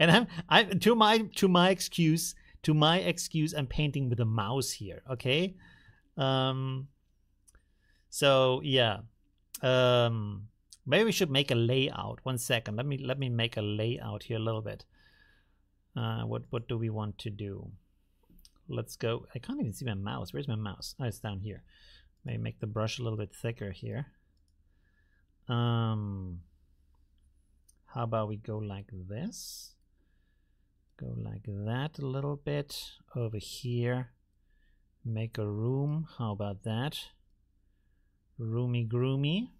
And I'm to my excuse, I'm painting with a mouse here. Okay. So yeah. Maybe we should make a layout. 1 second. Let me make a layout here a little bit. What do we want to do? Let's go. I can't even see my mouse. Where's my mouse? Oh, it's down here. Maybe make the brush a little bit thicker here. How about we go like this? Go like that a little bit over here. Make a room. How about that? Roomy groomy.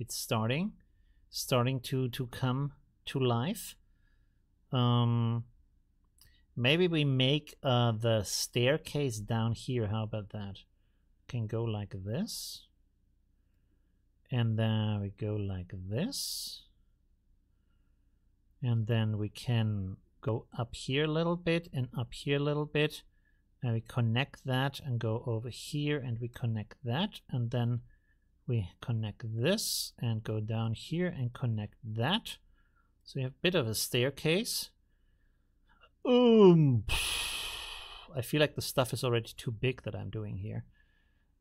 It's starting to come to life. Maybe we make the staircase down here. How about that? Can go like this, and then we go like this, and then we can go up here a little bit and up here a little bit, and we connect that and go over here, and we connect that, and then we connect this and go down here and connect that. So we have a bit of a staircase. I feel like the stuff is already too big that I'm doing here.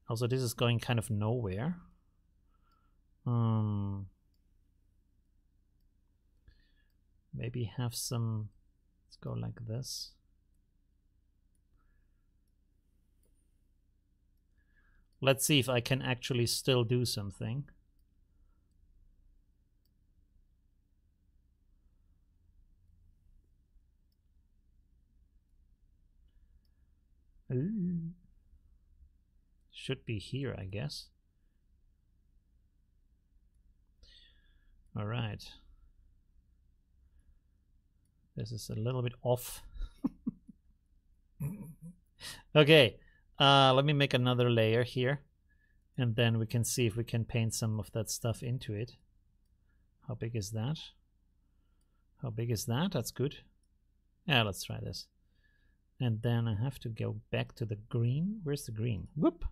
Also, this is going kind of nowhere. Maybe have some. Let's go like this. Let's see if I can actually still do something. Ooh. Should be here, I guess. All right. This is a little bit off. Okay, let me make another layer here, and then we can see if we can paint some of that stuff into it. How big is that? How big is that? That's good. Yeah, let's try this. And then I have to go back to the green. Where's the green? Whoop.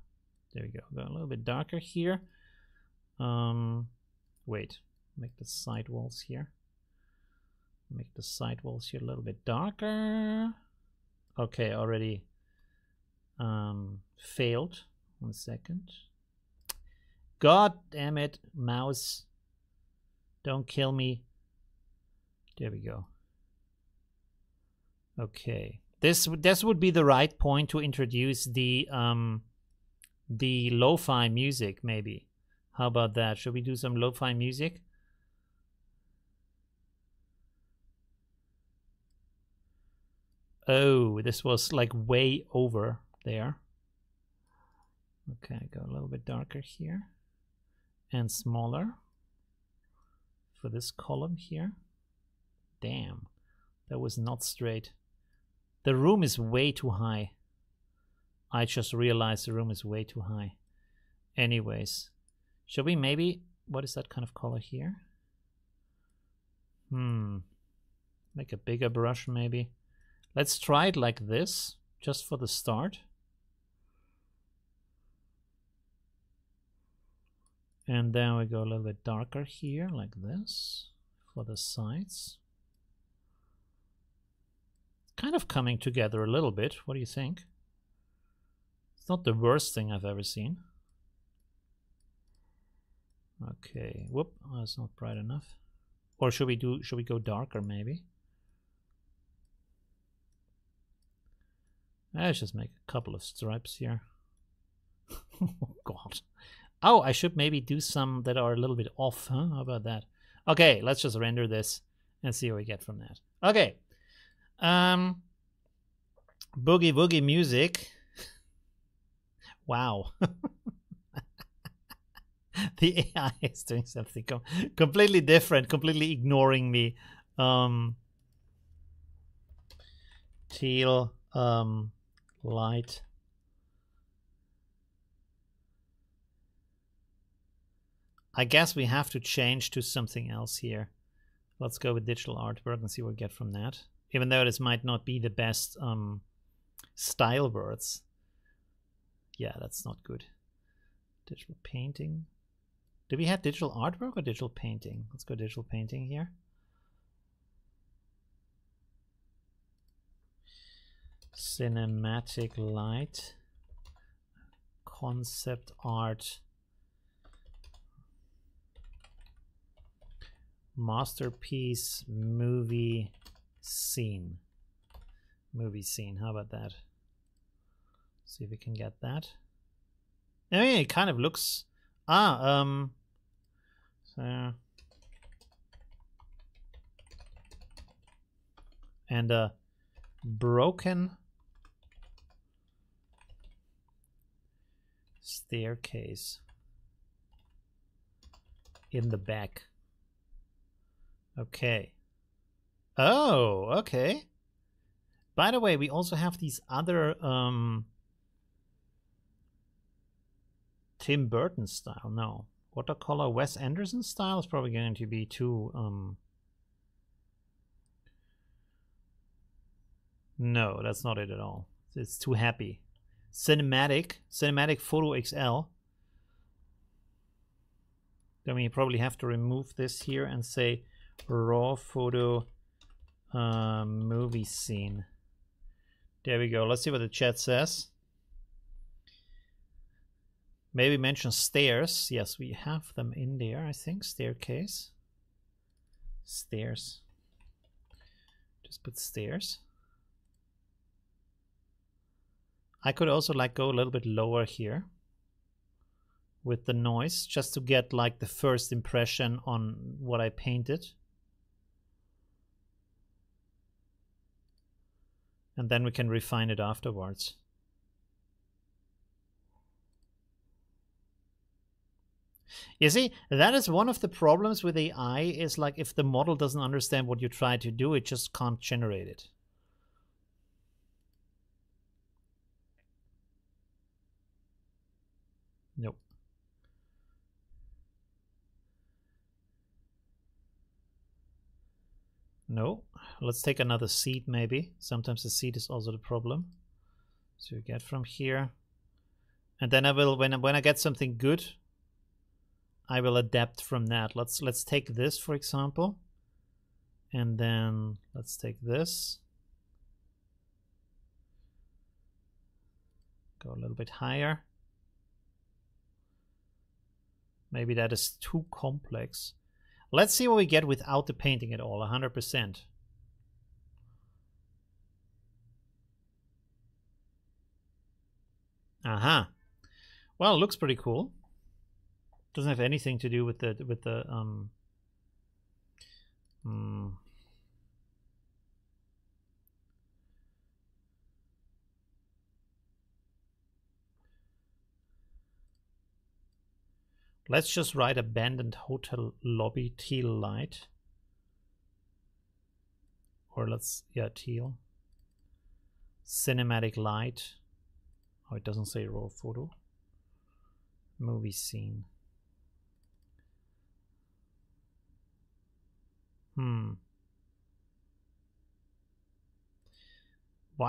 There we go. Got a little bit darker here. Wait. Make the side walls here. Make the side walls here a little bit darker. Okay, already failed. 1 second. God damn it, mouse. Don't kill me. There we go. Okay. This would be the right point to introduce the lo-fi music, maybe. How about that? Should we do some lo-fi music? Oh, this was like way over there. Okay, go a little bit darker here and smaller for this column here. Damn, that was not straight. The room is way too high. I just realized the room is way too high. Anyways, should we maybe... What is that kind of color here? Make a bigger brush maybe. Let's try it like this, just for the start. And then we go a little bit darker here, like this, for the sides. kind of coming together a little bit. What do you think? It's not the worst thing I've ever seen. Okay, whoop, oh, it's not bright enough. Or should we go darker maybe? Let's just make a couple of stripes here. Oh God. Oh, I should maybe do some that are a little bit off, huh? How about that? Okay, let's just render this and see what we get from that. Okay. Boogie woogie music. Wow. The AI is doing something completely different, completely ignoring me. Teal, light. I guess we have to change to something else here. Let's go with digital artwork and see what we get from that. Even though this might not be the best style words. Yeah, that's not good. Digital painting. Do we have digital artwork or digital painting? Let's go digital painting here. Cinematic light. Concept art. Masterpiece movie scene. Movie scene. How about that? See if we can get that. I mean, it kind of looks. So. And broken staircase in the back. Okay. Oh, okay. By the way, we also have these other Tim Burton style. No, watercolor Wes Anderson style is probably going to be too. No, that's not it at all. It's too happy. Cinematic Photo XL. Then we probably have to remove this here and say raw photo movie scene. There we go. Let's see what the chat says. Maybe mention stairs. Yes, we have them in there, I think. Staircase. Stairs. Just put stairs. I could also like go a little bit lower here with the noise just to get like the first impression on what I painted. And then we can refine it afterwards. You see, that is one of the problems with AI is like if the model doesn't understand what you try to do, it just can't generate it. Nope. No. Let's take another seed maybe. Sometimes the seed is also the problem. So you get from here. And then I will, when I get something good, I will adapt from that. Let's take this, for example. And then let's take this. Go a little bit higher. Maybe that is too complex. Let's see what we get without the painting at all, 100%. Aha. Well, it looks pretty cool. Doesn't have anything to do with the Let's just write abandoned hotel lobby teal light, or let's teal cinematic light. Oh, it doesn't say raw photo movie scene. Why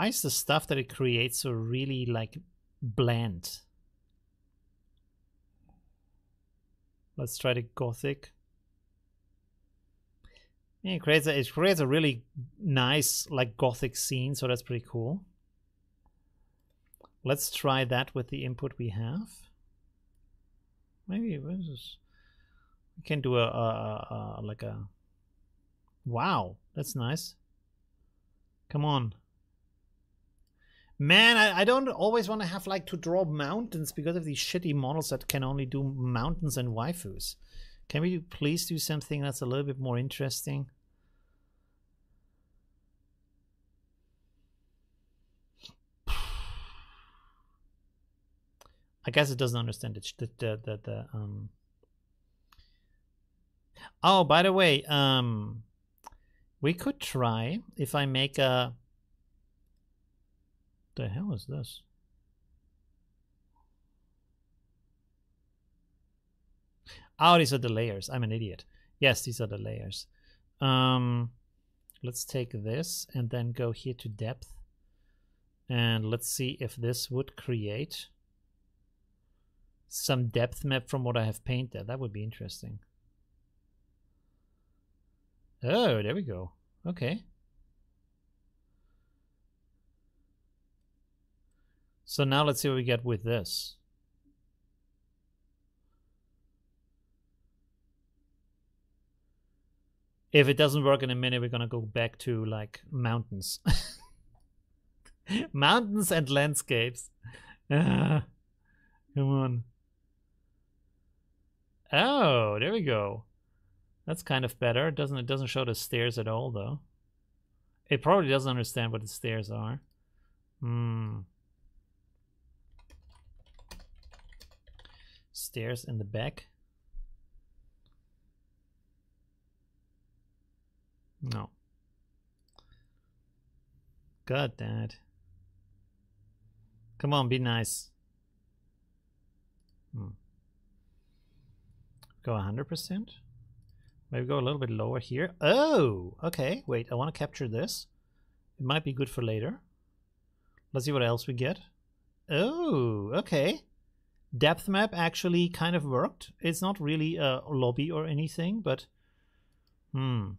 is the stuff that it creates so really like bland? Let's try the gothic. Yeah, it creates a really nice, like, gothic scene, so that's pretty cool. Let's try that with the input we have. Maybe we can do a like a... Wow, that's nice. Come on. Man, I don't always want to have, like, to draw mountains because of these shitty models that can only do mountains and waifus. Can we please do something that's a little bit more interesting? I guess it doesn't understand it. Oh, by the way, we could try if I make a... The hell is this? Oh, these are the layers. I'm an idiot. Yes, these are the layers. Let's take this and then go here to depth. And let's see if this would create some depth map from what I have painted. That would be interesting. Oh, there we go. Okay. So now let's see what we get with this. If it doesn't work in a minute, we're gonna go back to, like, mountains. Mountains and landscapes. Come on. Oh, there we go. That's kind of better. It doesn't show the stairs at all, though. It probably doesn't understand what the stairs are. Hmm. Stairs in the back. No. God, Dad. Come on, be nice. Hmm. Go 100%. Maybe go a little bit lower here. Oh, okay. Wait, I want to capture this. It might be good for later. Let's see what else we get. Oh, okay. Depth map actually kind of worked. It's not really a lobby or anything, but... Hmm.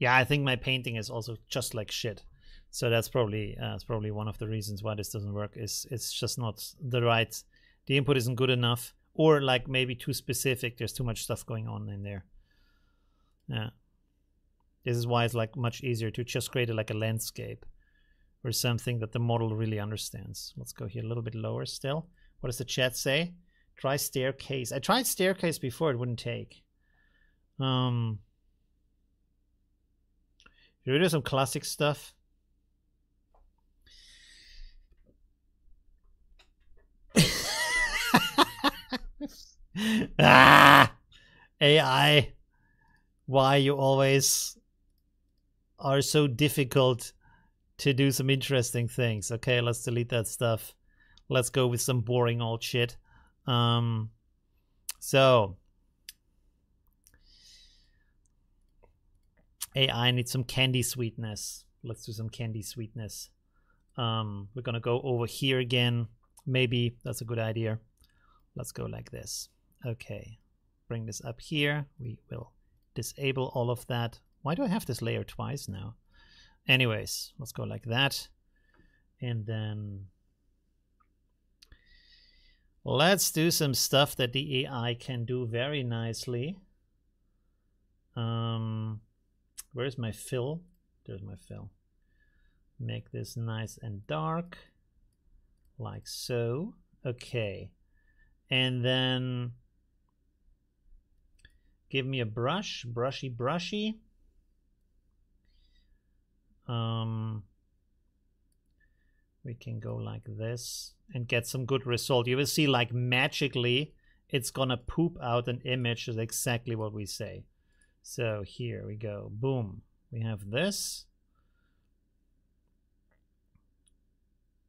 Yeah, I think my painting is also just like shit. So that's probably one of the reasons why this doesn't work. Is it's just not the right, the input isn't good enough, or like maybe too specific. There's too much stuff going on in there. Yeah, this is why it's like much easier to just create a, like a landscape or something that the model really understands. Let's go here a little bit lower still. What does the chat say? Try staircase. I tried staircase before; it wouldn't take. Should we do some classic stuff? Ah, AI, why you always are so difficult to do some interesting things. Okay, let's delete that stuff. Let's go with some boring old shit. So AI needs some candy sweetness. Let's do some candy sweetness. We're gonna go over here again. Maybe that's a good idea. Let's go like this. Okay, bring this up here. We will disable all of that. Why do I have this layer twice now? Anyways, let's go like that. And then let's do some stuff that the AI can do very nicely. Where's my fill? There's my fill. Make this nice and dark, like so. Okay. And then give me a brush, brushy, brushy. We can go like this and get some good result. You will see, like, magically it's gonna poop out an image is exactly what we say. So here we go, boom, we have this.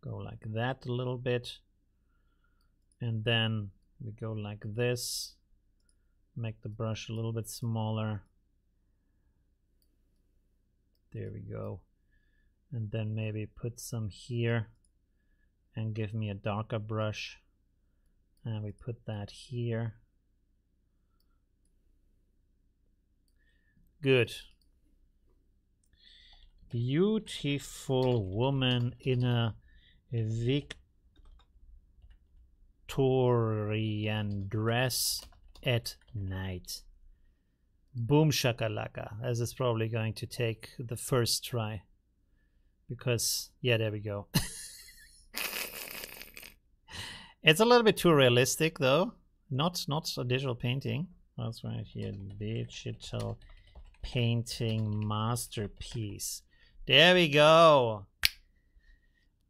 Go like that a little bit. And then we go like this, make the brush a little bit smaller. There we go. And then maybe put some here and give me a darker brush and we put that here. Good. Beautiful woman in a Victorian dress at night. Boom shakalaka, as it's probably going to take the first try. Because, yeah, there we go. It's a little bit too realistic, though. Not a digital painting. That's right here, digital painting masterpiece. There we go.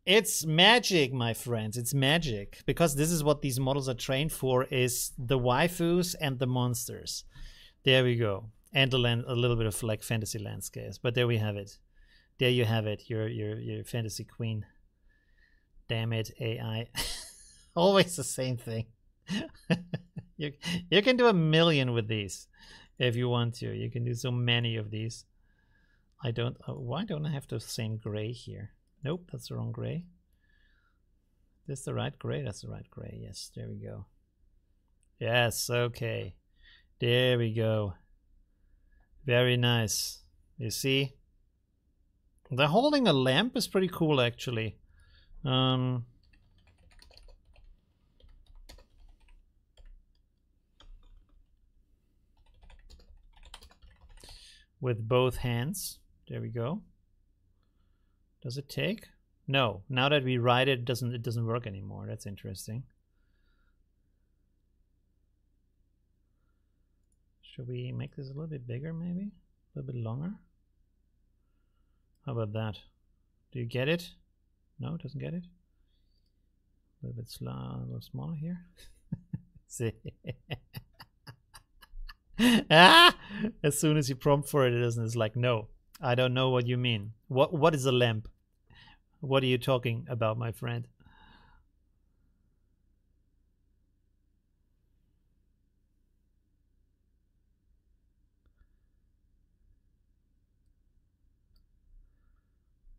It's magic, my friends. It's magic, because this is what these models are trained for, is the waifus and the monsters. There we go. And a little bit of like fantasy landscapes, but there we have it. There you have it, your fantasy queen. Damn it, AI. Always the same thing. You can do 1,000,000 with these if you want to. You can do so many of these. I don't, why don't I have the same gray here? Nope, that's the wrong gray. This is the right gray? That's the right gray. Yes, there we go. Yes, okay. There we go. Very nice. You see? They're holding a lamp is pretty cool, actually. With both hands. There we go. Does it take? No. Now that we write it, it doesn't work anymore. That's interesting. Should we make this a little bit bigger, maybe? A little bit longer? How about that? Do you get it? No, it doesn't get it? A little bit smaller here. See? Ah! As soon as you prompt for it, it doesn't. It's like, no, I don't know what you mean. What is a lamp? What are you talking about, my friend?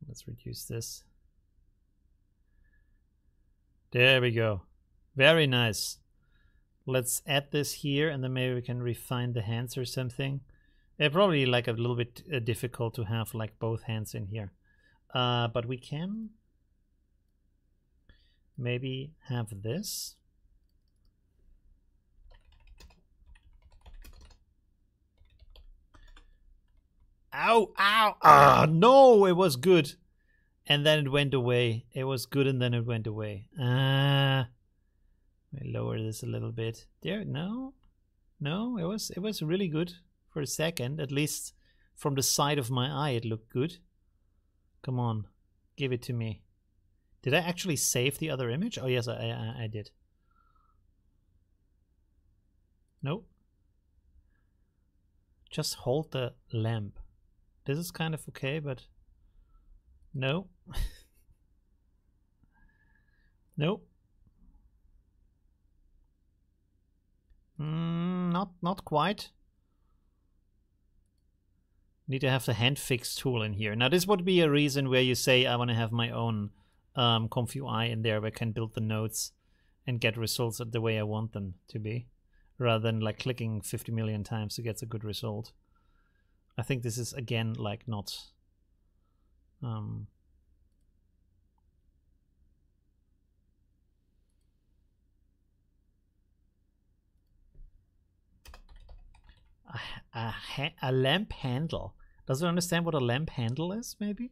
Let's reduce this. There we go. Very nice. Let's add this here, and then maybe we can refine the hands or something. It's probably like a little bit difficult to have like both hands in here, but we can maybe have this. Ow! Ow! Ah! No, it was good. And then it went away. It was good and then it went away. I lower this a little bit. There, no, it was really good for a second. At least from the side of my eye it looked good. Come on, give it to me. Did I actually save the other image? Oh yes, I did. Nope. Just hold the lamp. This is kind of okay, but no. Nope. Not quite. Need to have the hand fix tool in here. Now this would be a reason where you say I want to have my own ComfyUI in there where I can build the nodes and get results the way I want them to be, rather than like clicking 50 million times to get a good result. I think this is again like not a lamp handle. Does it understand what a lamp handle is, maybe?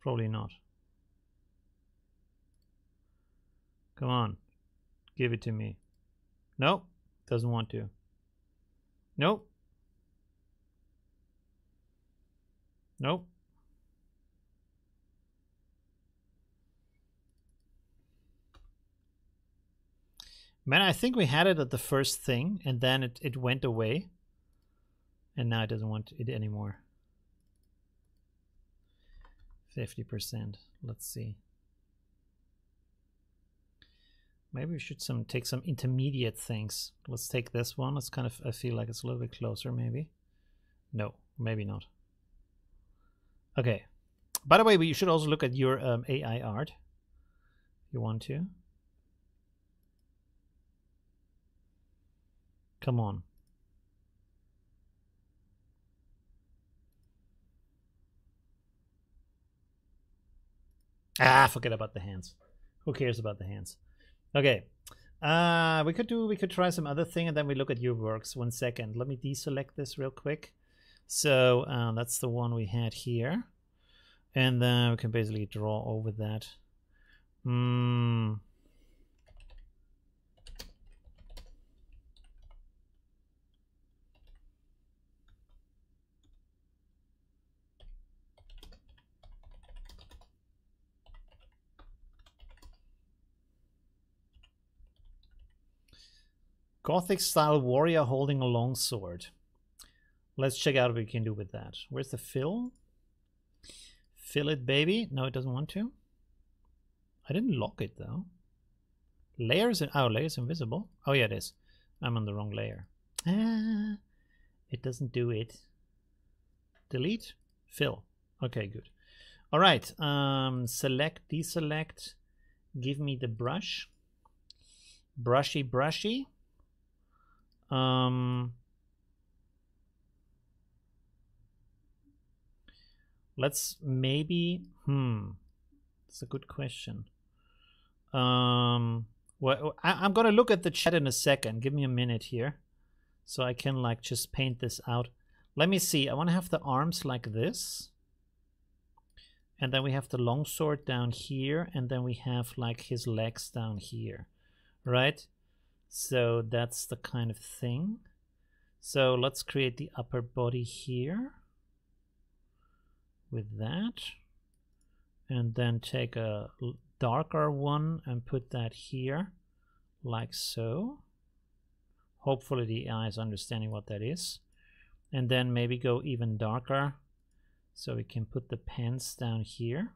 Probably not. Come on. Give it to me. No. Doesn't want to. Nope. Nope. Man, I think we had it at the first thing, and then it went away. And now it doesn't want it anymore. 50%. Let's see. Maybe we should take some intermediate things. Let's take this one. It's kind of, I feel like it's a little bit closer, maybe. No, maybe not. Okay. By the way, you should also look at your AI art if you want to. Come on. Ah, forget about the hands. Who cares about the hands? Okay. We could try some other thing and then we look at your works. 1 second. Let me deselect this real quick. So that's the one we had here. And then we can basically draw over that. Gothic style warrior holding a long sword. Let's check out what we can do with that. Where's the fill? Fill it, baby. No, it doesn't want to. I didn't lock it though. Layers, oh, layers invisible. Oh yeah, it is. I'm on the wrong layer. Ah, it doesn't do it. Delete, fill. Okay, good. All right, select, deselect. Give me the brush. Brushy, brushy. Let's maybe, it's a good question. Well, I'm gonna look at the chat in a second. Give me a minute here so I can like just paint this out. Let me see, I wanna have the arms like this. And then we have the longsword down here and then we have like his legs down here, right? So that's the kind of thing. So let's create the upper body here with that and then take a darker one and put that here like so. Hopefully the AI is understanding what that is. And then maybe go even darker so we can put the pants down here.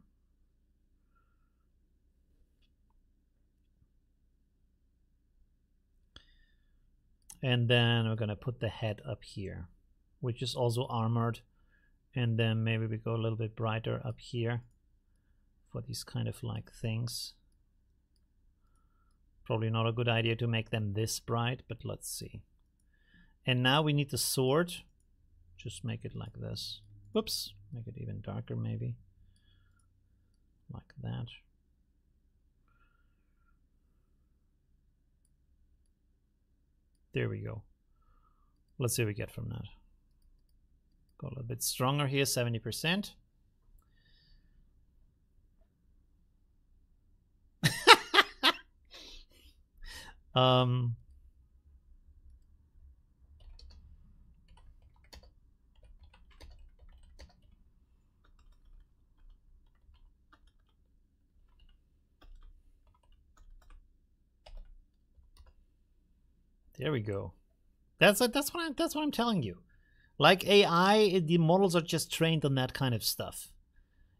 And then we're gonna put the head up here, which is also armored. And then maybe we go a little bit brighter up here for these kind of like things. Probably not a good idea to make them this bright, but let's see. And now we need the sword. Just make it like this. Whoops, make it even darker maybe. Like that. There we go. Let's see what we get from that. Go a little bit stronger here, 70%. There we go. That's what I'm telling you. Like AI, the models are just trained on that kind of stuff.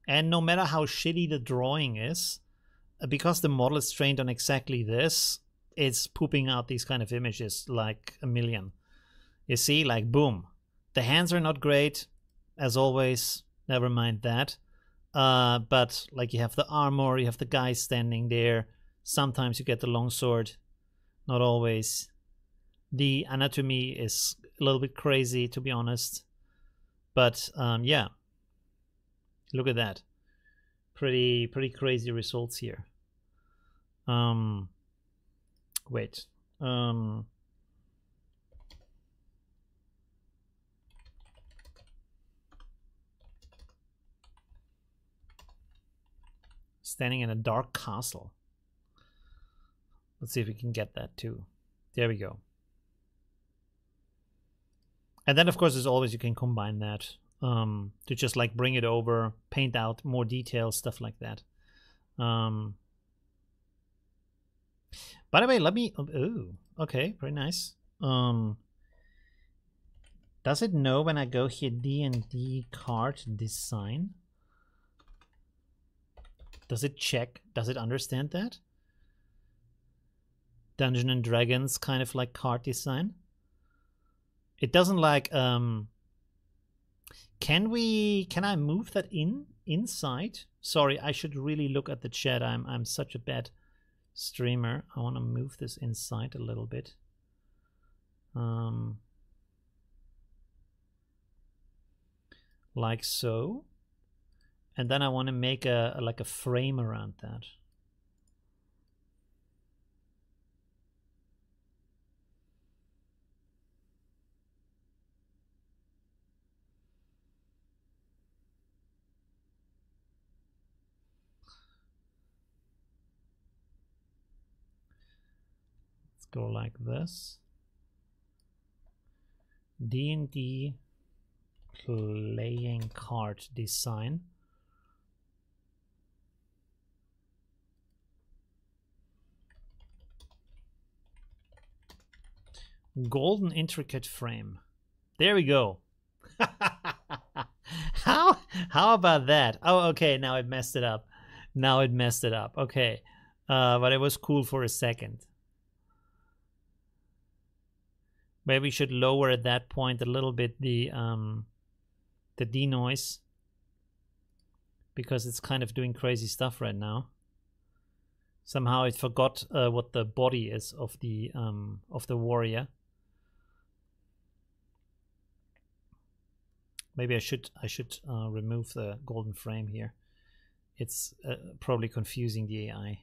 And no matter how shitty the drawing is, because the model is trained on exactly this, it's pooping out these kind of images like a million. You see, like boom. The hands are not great, as always. Never mind that. But like you have the armor, you have the guy standing there. Sometimes you get the longsword, not always. The anatomy is a little bit crazy, to be honest. But yeah, look at that. Pretty crazy results here. Wait. Standing in a dark castle. Let's see if we can get that too. There we go. And then, of course, as always, you can combine that to just like bring it over, paint out more details, stuff like that. By the way, let me. Oh, okay, very nice. Does it know when I go here D&D card design? Does it check? Does it understand that? Dungeons and Dragons kind of like card design. It doesn't like, can I move that inside? Sorry, I should really look at the chat. I'm such a bad streamer. I want to move this inside a little bit. like so, and then I want to make a like a frame around that. Go like this. D&D playing card design. Golden intricate frame. There we go. How about that? Oh, okay. Now it messed it up. Now it messed it up. Okay, but it was cool for a second. Maybe we should lower at that point a little bit the denoise, because it's kind of doing crazy stuff right now. Somehow it forgot what the body is of the warrior. Maybe I should remove the golden frame here. It's probably confusing the AI.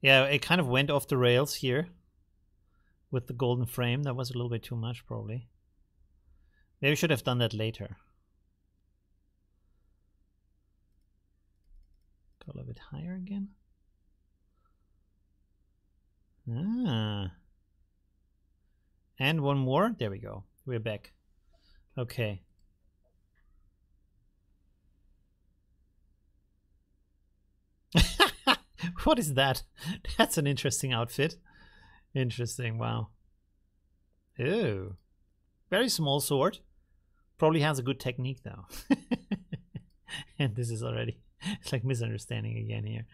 Yeah, it kind of went off the rails here with the golden frame. That was a little bit too much, probably. Maybe we should have done that later. Go a little bit higher again. Ah. And one more. There we go. We're back. Okay. What is that? That's an interesting outfit. Interesting, wow. Ew. Very small sword. Probably has a good technique though. And this is already, it's like misunderstanding again here.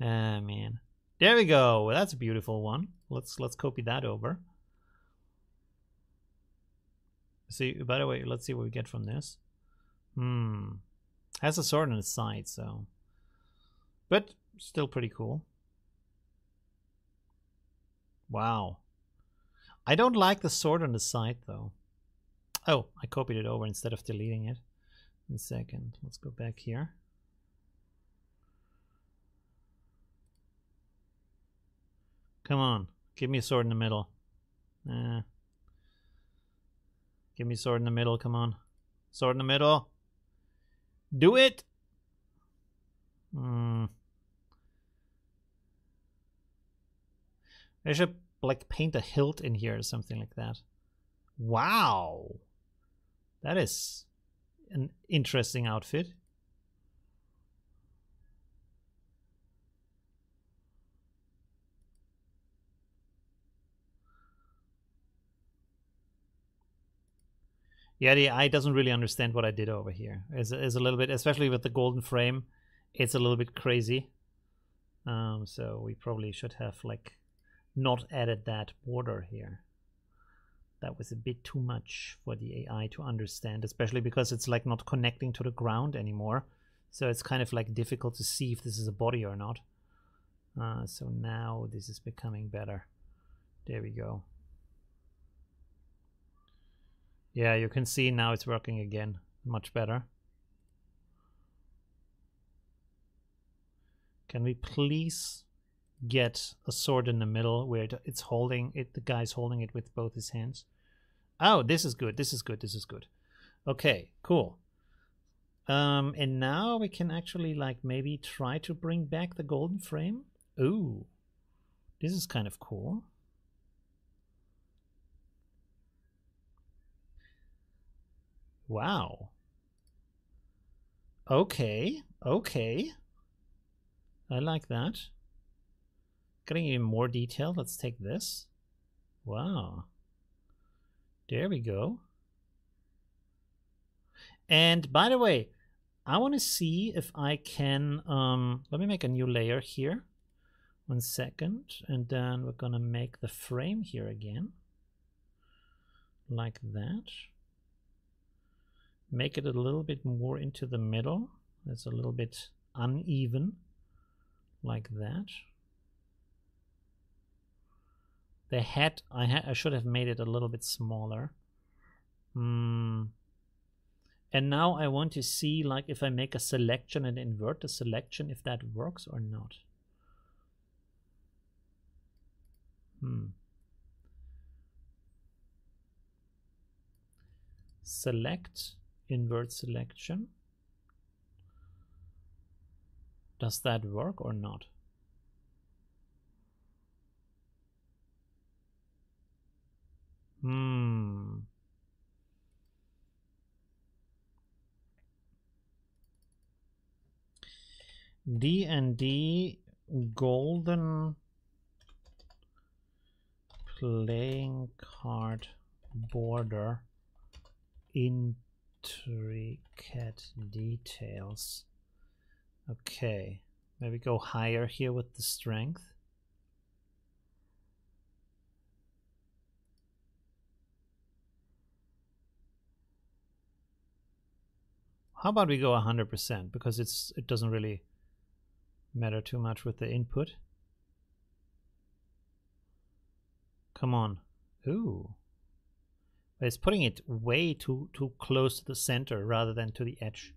Ah, man. There we go. That's a beautiful one. Let's copy that over. See, by the way, let's see what we get from this. Hmm. Has a sword on its side, so. But still pretty cool. Wow. I don't like the sword on the side though. Oh, I copied it over instead of deleting it. One second. Let's go back here. Come on. Give me a sword in the middle. Give me a sword in the middle. Come on. Sword in the middle. Do it! Hmm. I should like paint a hilt in here or something like that. Wow, that is an interesting outfit. Yeah, the AI doesn't really understand what I did over here. It's a little bit, especially with the golden frame, it's a little bit crazy. So we probably should have like not added that border here. That was a bit too much for the AI to understand, especially because it's like not connecting to the ground anymore. So it's kind of like difficult to see if this is a body or not. So now this is becoming better. There we go. Yeah, you can see now it's working again, much better. Can we please get a sword in the middle where it's holding it, the guy's holding it with both his hands? Oh, this is good, this is good, this is good. Okay, cool. And now we can actually like maybe try to bring back the golden frame. Ooh, this is kind of cool. Wow. Okay, okay. I like that. Getting even more detail. Let's take this. Wow. There we go. And by the way, I want to see if I can... let me make a new layer here. One second. And then we're going to make the frame here again. Like that. Make it a little bit more into the middle. It's a little bit uneven. Like that. The head, I should have made it a little bit smaller. And now I want to see, like, if I make a selection and invert the selection, if that works or not. Select, invert selection. Does that work or not? D&D golden playing card border intricate details. Okay, maybe go higher here with the strength. How about we go 100%, because it doesn't really matter too much with the input. Come on. Ooh. But it's putting it way too close to the center rather than to the edge.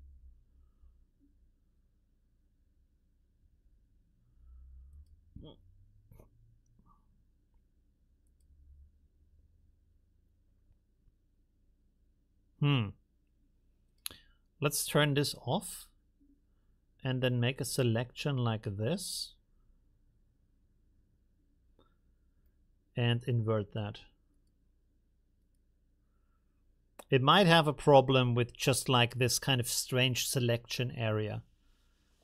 Let's turn this off and then make a selection like this and invert that. It might have a problem with just like this kind of strange selection area.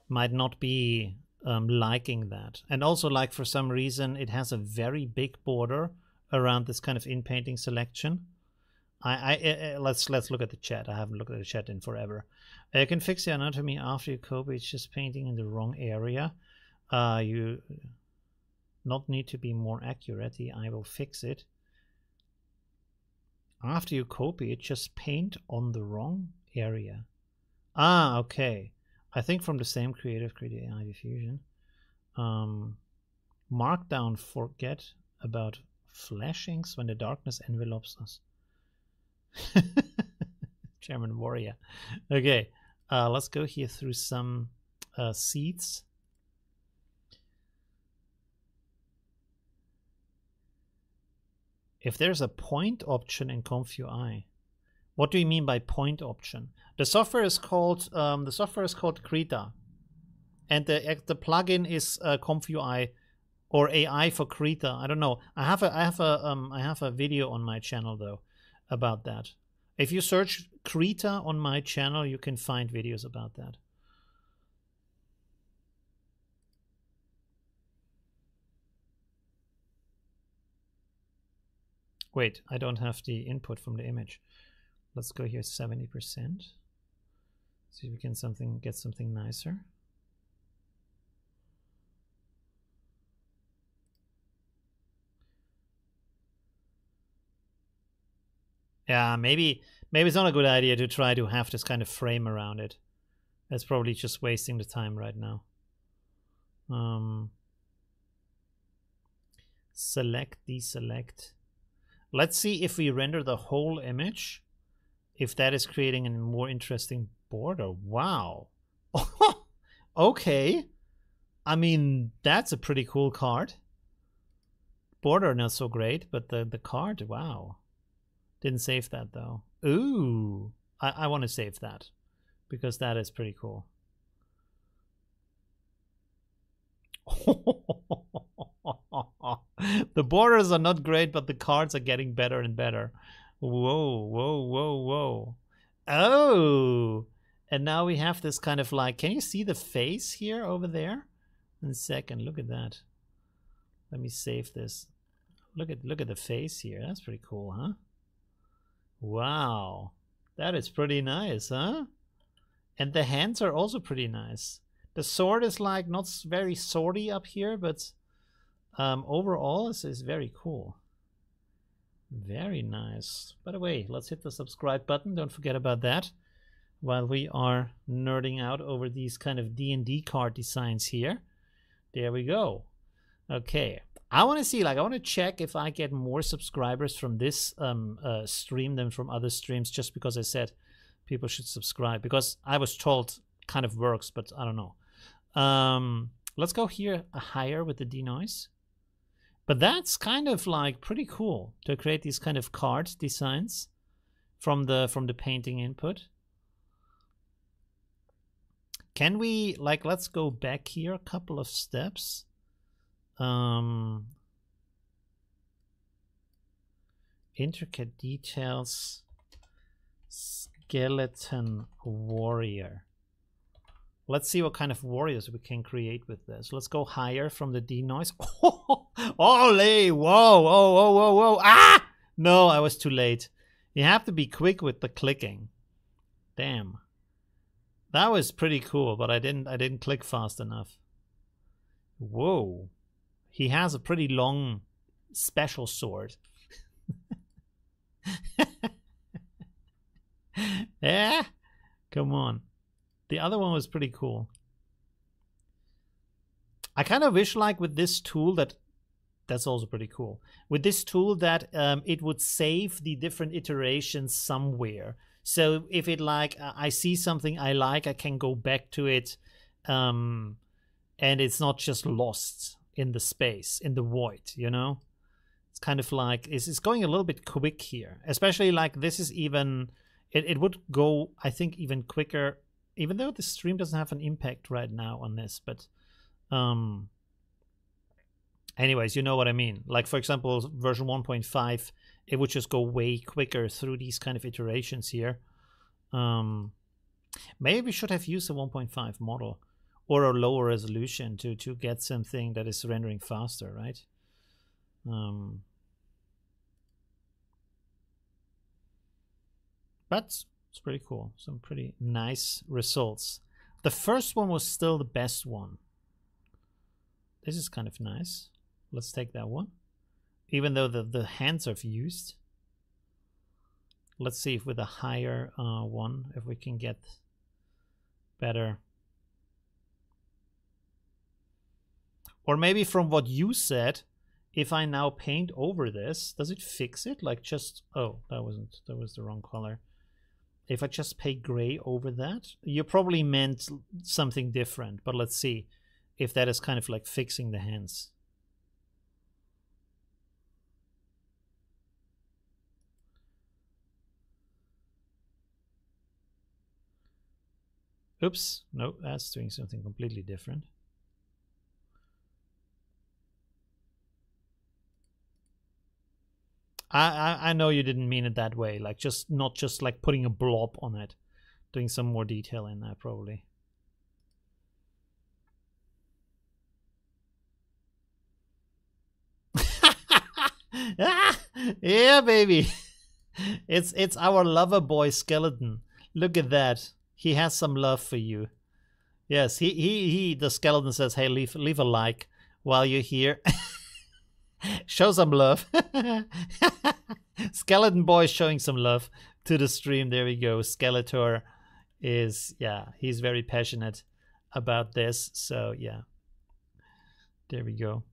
Might not be liking that. And also, like, for some reason it has a very big border around this kind of in-painting selection. Let's look at the chat. I haven't looked at the chat in forever. You can fix the anatomy after you copy. It's just painting in the wrong area. You not need to be more accurate. I will fix it. After you copy, it just paint on the wrong area. Ah, okay. I think from the same creative, Krita AI diffusion. Markdown, forget about flashings when the darkness envelopes us. German warrior. Okay, let's go here through some seeds. If there's a point option in ComfyUI, what do you mean by point option? The software is called Krita, and the plugin is ComfyUI or AI for Krita. I don't know. I have a video on my channel though about that. If you search Krita on my channel, you can find videos about that. Wait, I don't have the input from the image. Let's go here 70%. See if we can get something nicer. Yeah, maybe it's not a good idea to try to have this kind of frame around it. That's probably just wasting the time right now. Select, deselect. Let's see if we render the whole image, if that is creating a more interesting border. Wow. Okay. I mean, that's a pretty cool card. Border not so great, but the card, wow. Didn't save that though. Ooh, I want to save that because that is pretty cool. The borders are not great, but the cards are getting better and better. Whoa, whoa, whoa, whoa. Oh, and now we have this kind of like, can you see the face here over there? One second, look at that. Let me save this. Look at the face here. That's pretty cool, huh? Wow, that is pretty nice, huh? And the hands are also pretty nice. The sword is like not very swordy up here, but overall this is very cool. Very nice. By the way, let's hit the subscribe button. Don't forget about that while we are nerding out over these kind of D&D card designs here. There we go. Okay, I want to see, like, I want to check if I get more subscribers from this stream than from other streams, just because I said people should subscribe, because I was told kind of works, but I don't know. Let's go here higher with the denoise. But that's kind of like pretty cool to create these kind of card designs from the painting input. Can we, like, let's go back here a couple of steps. Intricate details, skeleton warrior. Let's see what kind of warriors we can create with this. Let's go higher from the denoise. Oh, ole! Whoa, whoa, whoa, whoa, whoa! Ah! No, I was too late. You have to be quick with the clicking. Damn. That was pretty cool, but I didn't click fast enough. Whoa. He has a pretty long special sword. Yeah. Come on. The other one was pretty cool. I kind of wish, like, with this tool that that's also pretty cool. With this tool that it would save the different iterations somewhere. So if it, like, I see something I like, I can go back to it, and it's not just lost in the space, in the void, you know? It's kind of like, it's going a little bit quick here. Especially, like, this is even, it would go, I think, even quicker, even though the stream doesn't have an impact right now on this, but anyways, you know what I mean. Like, for example, version 1.5, it would just go way quicker through these kind of iterations here. Maybe we should have used a 1.5 model or a lower resolution to get something that is rendering faster, right? But it's pretty cool. Some pretty nice results. The first one was still the best one. This is kind of nice. Let's take that one. Even though the hands are fused. Let's see if with a higher one, if we can get better. Or maybe from what you said, if I now paint over this, does it fix it? Like just, oh, that was the wrong color. If I just paint gray over that, you probably meant something different, but let's see if that is kind of like fixing the hands. Oops, no, that's doing something completely different. I know you didn't mean it that way, like just not just like putting a blob on it, doing some more detail in that probably. Ah, yeah, baby. It's our lover boy skeleton. Look at that. He has some love for you. Yes, he the skeleton says, hey, leave a like while you're here. Show some love. Skeleton boy showing some love to the stream. There we go. Skeletor is, yeah, he's very passionate about this. So yeah, there we go.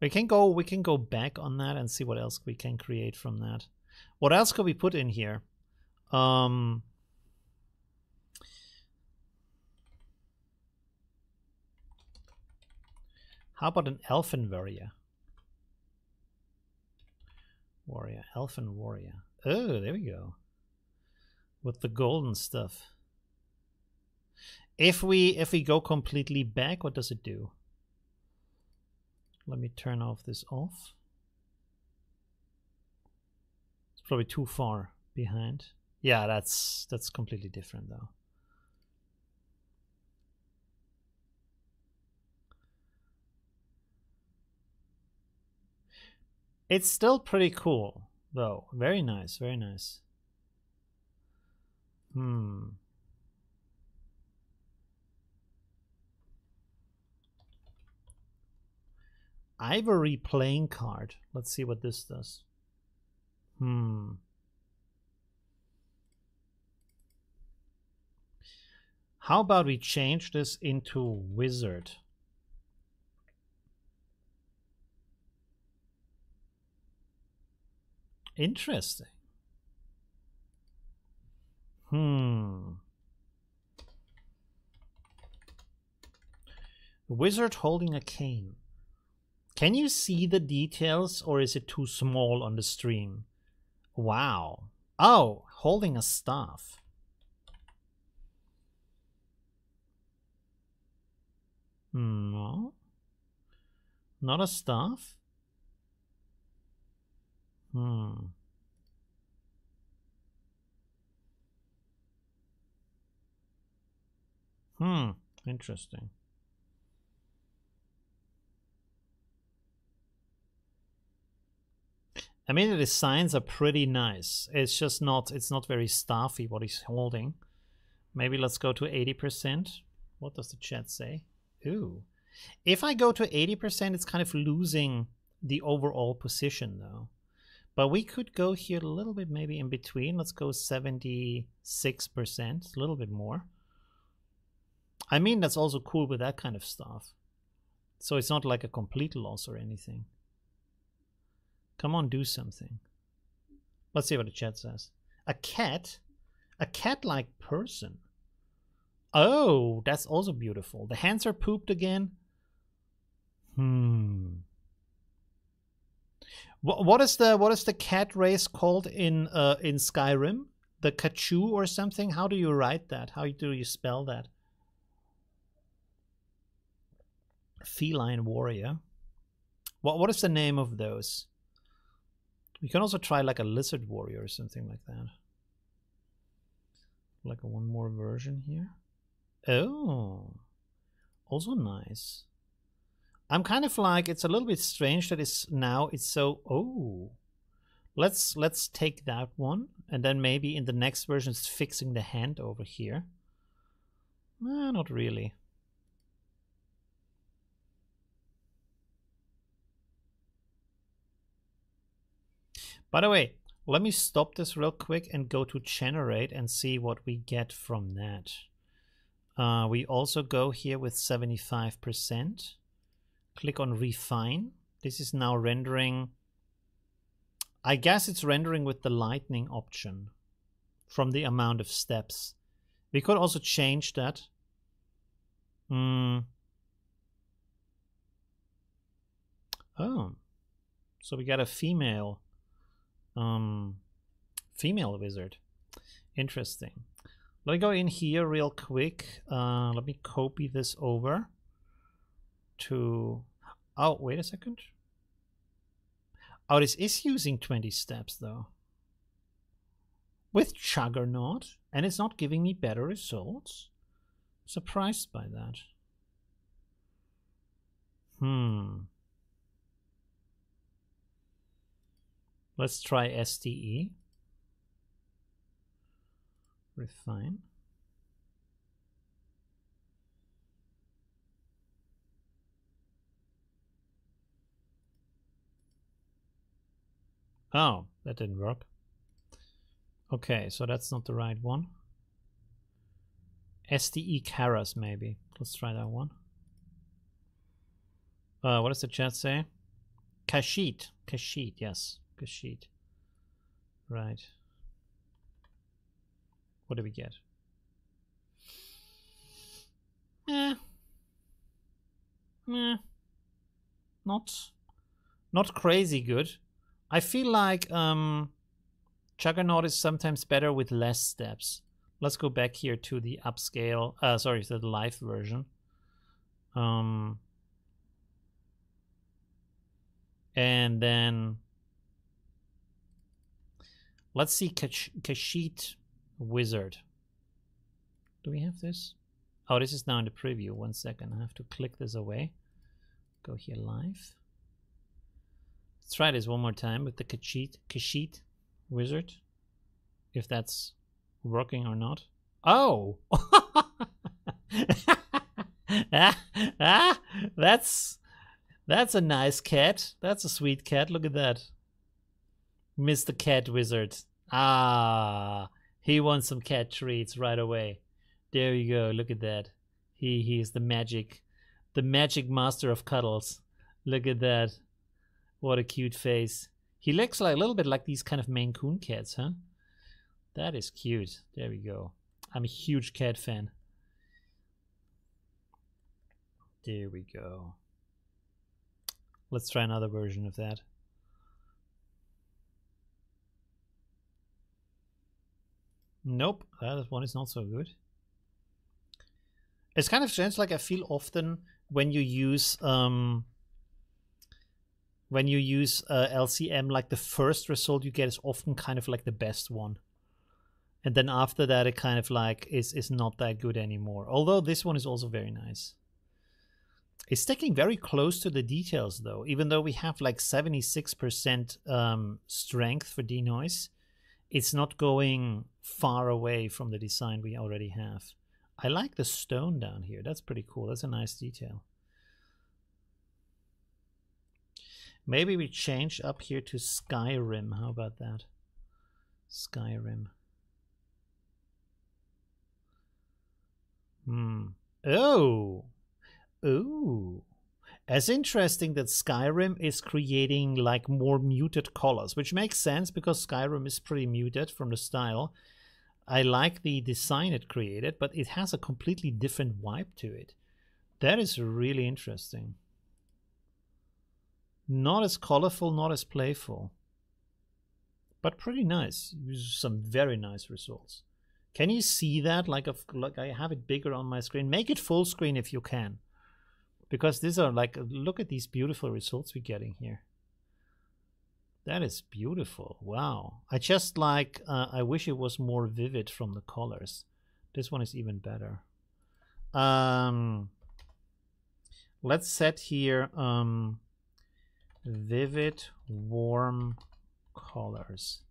We can go back on that and see what else we can create from that. What else could we put in here? How about an elfin warrior? Elfin warrior. Oh, there we go. With the golden stuff. If we go completely back, what does it do? Let me turn off this off. It's probably too far behind. Yeah, that's completely different though. It's still pretty cool though. Very nice, very nice. Ivory playing card. Let's see what this does. How about we change this into wizard? Interesting. Wizard holding a cane. Can you see the details or is it too small on the stream? Wow. Oh, holding a staff. No. Not a staff? Interesting. I mean, the designs are pretty nice. It's just not, it's not very staffy what he's holding. Maybe let's go to 80%. What does the chat say? Ooh. If I go to 80%, it's kind of losing the overall position though. But we could go here a little bit, maybe in between. Let's go 76%, a little bit more. I mean, that's also cool with that kind of stuff. So it's not like a complete loss or anything. Come on, do something. Let's see what the chat says. A cat? A cat-like person. Oh, that's also beautiful. The hands are pooped again. What is the cat race called in Skyrim? The Khajiit or something? How do you write that? How do you spell that? Feline warrior. What is the name of those? We can also try like a lizard warrior or something like that. Like a one more version here. Oh, also nice. I'm kind of like, it's a little bit strange that it's now it's so, oh. Let's take that one and then maybe in the next version it's fixing the hand over here. Nah, not really. By the way, let me stop this real quick and go to generate and see what we get from that. We also go here with 75%. Click on refine. This is now rendering. I guess it's rendering with the lightning option from the amount of steps. We could also change that. Oh, so we got a female. Female wizard. Interesting. Let me go in here real quick. Let me copy this over to, oh, wait a second. Oh, this is using 20 steps though. With Juggernaut, and it's not giving me better results. Surprised by that. Let's try SDE. Refine. Oh, that didn't work. Okay, so that's not the right one. SDE Keras maybe. Let's try that one. What does the chat say? Khajiit. Khajiit, yes. Khajiit. Right. What do we get? Not crazy good. I feel like Juggernaut is sometimes better with less steps. Let's go back here to the upscale, sorry, to the live version. And then let's see Khajiit Wizard. Do we have this? Oh, this is now in the preview. 1 second. I have to click this away. Go here live. Let's try this one more time with the Khajiit Wizard. If that's working or not. Oh! That's a nice cat. That's a sweet cat. Look at that. Mr. Cat Wizard. Ah, he wants some cat treats right away. There you go. Look at that. He is the magic master of cuddles. Look at that. What a cute face. He looks like a little bit like these kind of Maine Coon cats, huh? That is cute. There we go. I'm a huge cat fan. There we go. Let's try another version of that. Nope, that one is not so good. It's kind of strange. Like I feel often when you use LCM, like the first result you get is often kind of like the best one. And then after that, it kind of like is not that good anymore. Although this one is also very nice. It's sticking very close to the details though. Even though we have like 76% strength for denoise, it's not going far away from the design we already have. I like the stone down here. That's pretty cool. That's a nice detail. Maybe we change up here to Skyrim. How about that? Skyrim. Oh, as interesting that Skyrim is creating like more muted colors, which makes sense because Skyrim is pretty muted from the style. I like the design it created, but it has a completely different vibe to it. That is really interesting. Not as colorful, not as playful, but pretty nice. Some very nice results. Can you see that? Like I have it bigger on my screen. Make it full screen if you can. Because these are like, look at these beautiful results we're getting here. That is beautiful. Wow. I just like, I wish it was more vivid from the colors. This one is even better. Let's set here vivid, warm colors.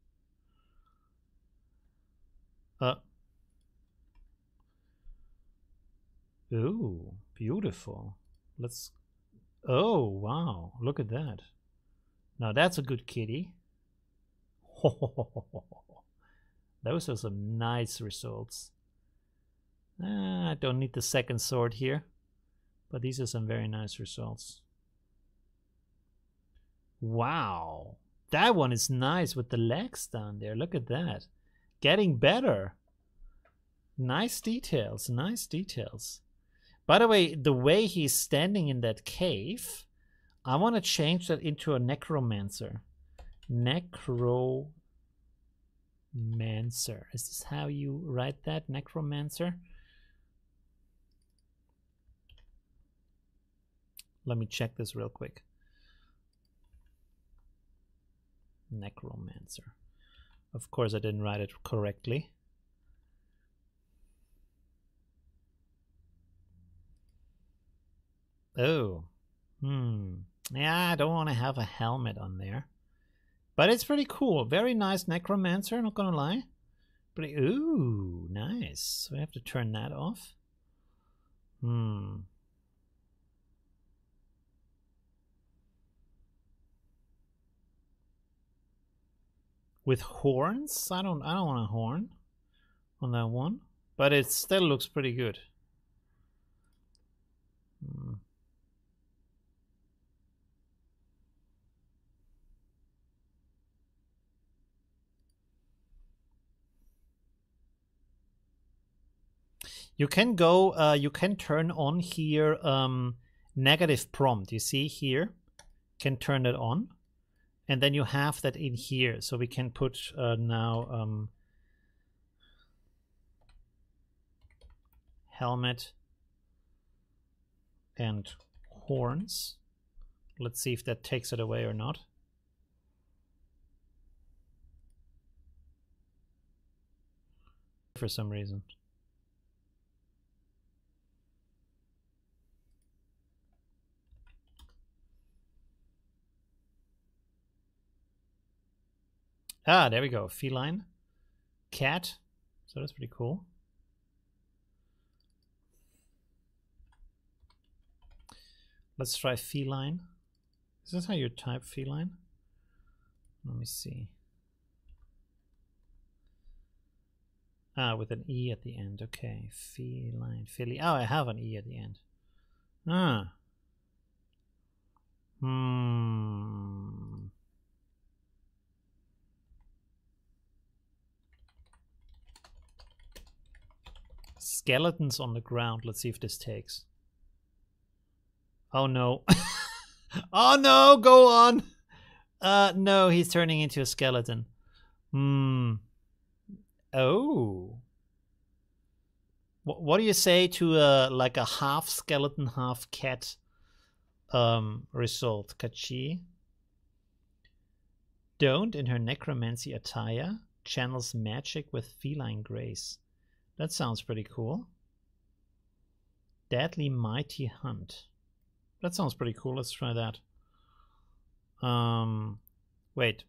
Ooh, beautiful. Let's, oh wow, look at that. Now that's a good kitty. Those are some nice results. I don't need the second sword here, but these are some very nice results. Wow, that one is nice with the legs down there. Look at that. Getting better. Nice details, nice details. By the way he's standing in that cave, I want to change that into a necromancer. Necromancer. Is this how you write that? Necromancer? Let me check this real quick. Necromancer. Of course, I didn't write it correctly. Oh, yeah, I don't want to have a helmet on there, but it's pretty cool. Very nice necromancer, not gonna lie. Pretty, ooh, nice. We have to turn that off. With horns? I don't want a horn on that one, but it still looks pretty good. You can go, you can turn on here negative prompt. You see here, can turn it on, and then you have that in here. So we can put now helmet and horns. Let's see if that takes it away or not. For some reason. Ah, there we go. Feline. Cat. So that's pretty cool. Let's try feline. Is this how you type feline? Let me see. With an E at the end. Okay. Feline, Philly. Oh, I have an E at the end. Ah. Hmm. Skeletons on the ground. Let's see if this takes. Oh, no. Oh, no. Go on. No, he's turning into a skeleton. Hmm. Oh. What do you say to like a half skeleton, half cat result? Khajiit. Don't, in her necromancy attire, channels magic with feline grace. That sounds pretty cool. Deadly mighty hunt. That sounds pretty cool. Let's try that. Wait.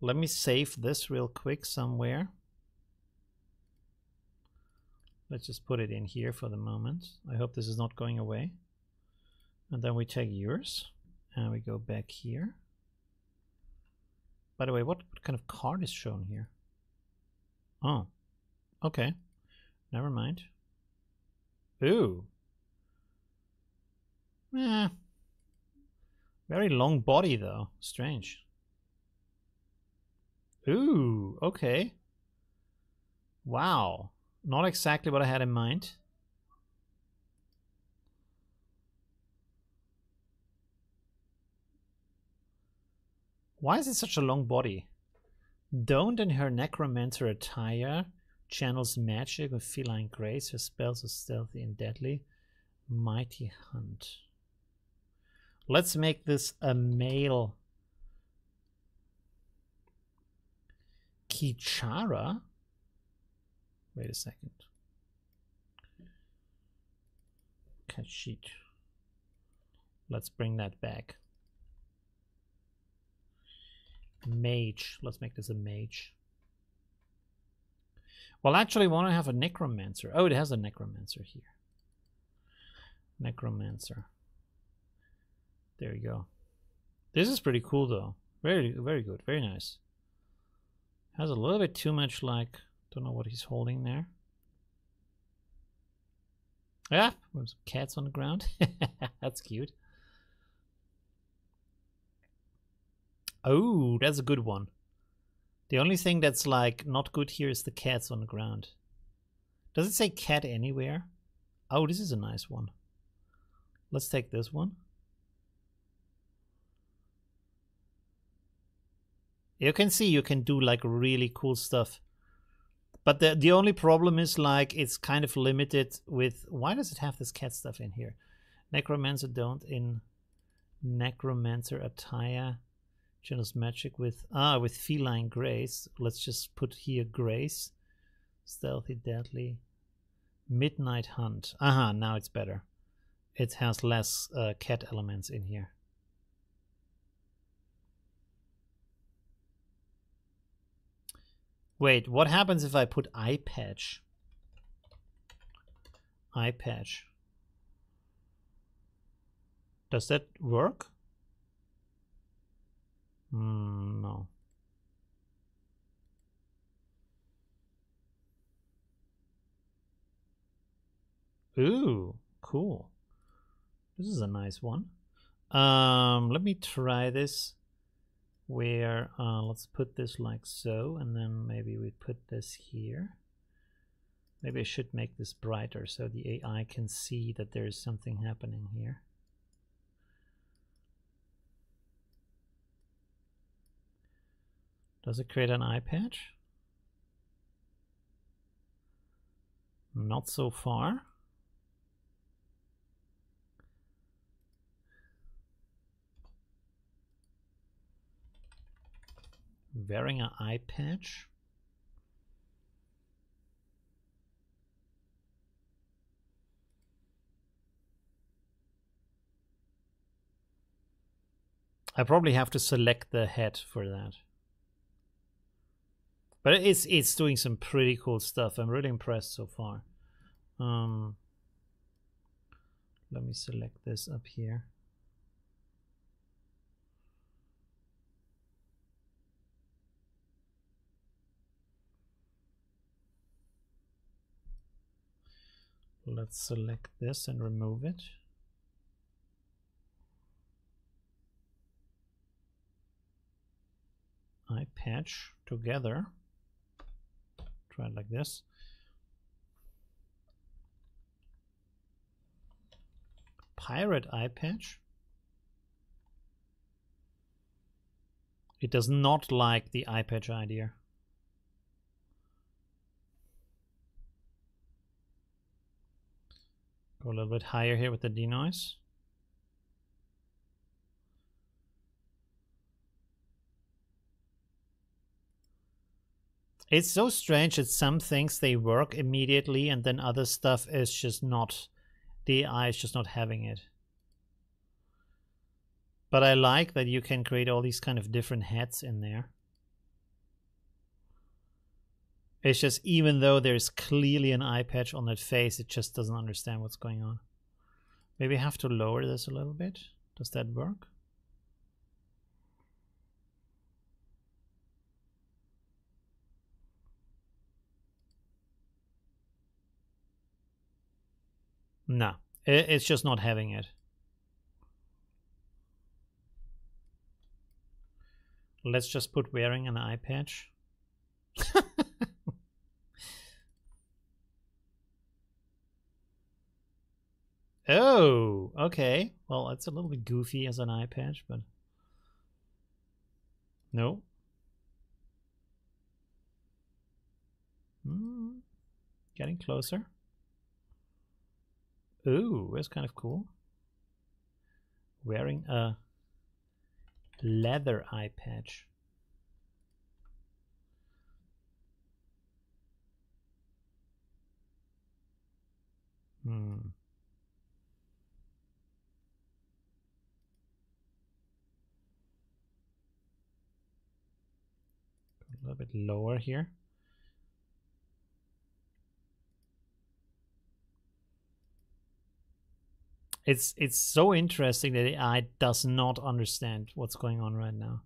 Let me save this real quick somewhere. Let's just put it in here for the moment. I hope this is not going away. And then we take yours. And we go back here. By the way, what kind of card is shown here? Oh. Okay. Never mind. Ooh. Eh. Very long body, though. Strange. Ooh. Okay. Wow. Not exactly what I had in mind. Why is it such a long body? Don't, in her necromancer attire, channels magic with feline grace. Her spells are stealthy and deadly. Mighty hunt. Let's make this a male. Kichara? Wait a second. Khajiit. Let's bring that back. Mage. Let's make this a mage. Well, actually, want to have a necromancer. Oh, it has a necromancer here. Necromancer. There you go. This is pretty cool, though. Very, very good. Very nice. Has a little bit too much, like... Don't know what he's holding there. Ah, with some cats on the ground. That's cute. Oh, that's a good one. The only thing that's like not good here is the cats on the ground. Does it say cat anywhere? Oh, this is a nice one. Let's take this one. You can see you can do like really cool stuff. But the only problem is like it's kind of limited with... Why does it have this cat stuff in here? Necromancer don't in necromancer attire. Channels magic with... Ah, with feline grace. Let's just put here grace. Stealthy, deadly. Midnight hunt. Aha, now it's better. It has less cat elements in here. Wait, what happens if I put eye patch? Eye patch. Does that work? No. Ooh, cool. This is a nice one. Let me try this. Where let's put this like so, and then maybe we put this here. Maybe I should make this brighter so the AI can see that there is something happening here. Does it create an eye patch? Not so far. Wearing an eye patch. I probably have to select the head for that. But it's doing some pretty cool stuff. I'm really impressed so far. Let me select this up here. Let's select this and remove it. I patch together. Try it like this. Pirate eye patch. It does not like the eye patch idea. Go a little bit higher here with the denoise. It's so strange that some things they work immediately and then other stuff is just not. The AI is just not having it. But I like that you can create all these kind of different hats in there. It's just even though there's clearly an eye patch on that face, it just doesn't understand what's going on. Maybe I have to lower this a little bit. Does that work? No, it's just not having it. Let's just put wearing an eye patch. Oh, okay. Well, it's a little bit goofy as an eye patch, but no. Getting closer. Ooh, that's kind of cool. Wearing a leather eye patch. A little bit lower here. It's so interesting that AI does not understand what's going on right now.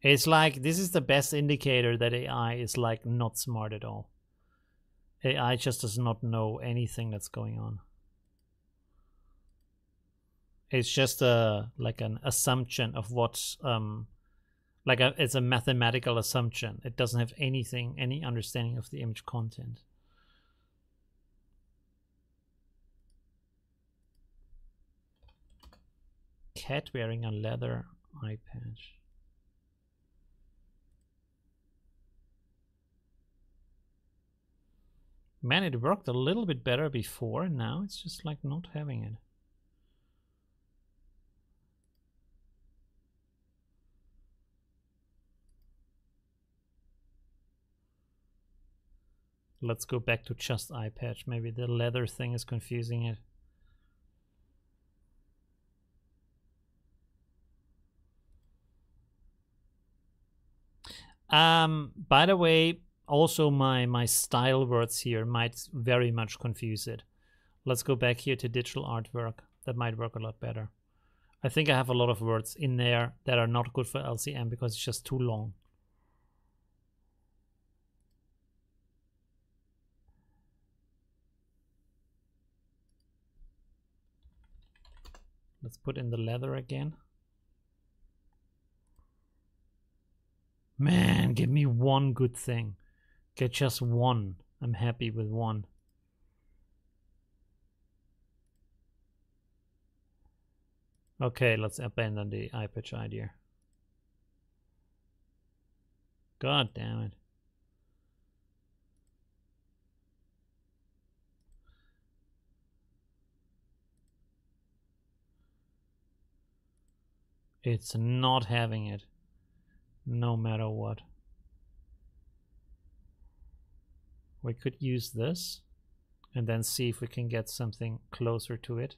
It's like this is the best indicator that AI is like not smart at all. AI just does not know anything that's going on. It's just a like an assumption of what's it's a mathematical assumption. It doesn't have any understanding of the image content. Cat wearing a leather eye patch. Man, it worked a little bit better before, and now it's just like not having it. Let's go back to just eye patch. Maybe the leather thing is confusing it. By the way, also my style words here might very much confuse it. Let's go back here to digital artwork. That might work a lot better. I think I have a lot of words in there that are not good for LCM because it's just too long. Let's put in the leather again. Man, give me one good thing. Get just one. I'm happy with one. Okay, let's abandon the eye patch idea. God damn it. It's not having it. No matter what. We could use this and then see if we can get something closer to it.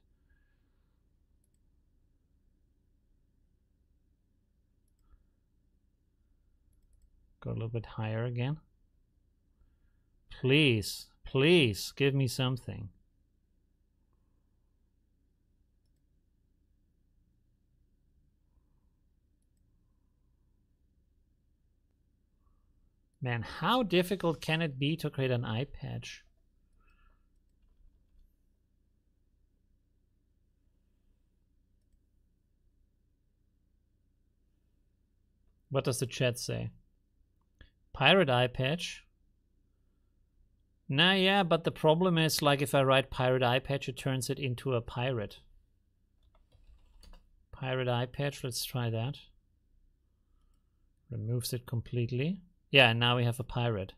Go a little bit higher again. Please, please give me something. Man, how difficult can it be to create an eye patch? What does the chat say? Pirate eye patch? Nah, yeah, but the problem is, like, if I write pirate eye patch, it turns it into a pirate. Pirate eye patch, let's try that. Removes it completely. Yeah, and now we have a pirate.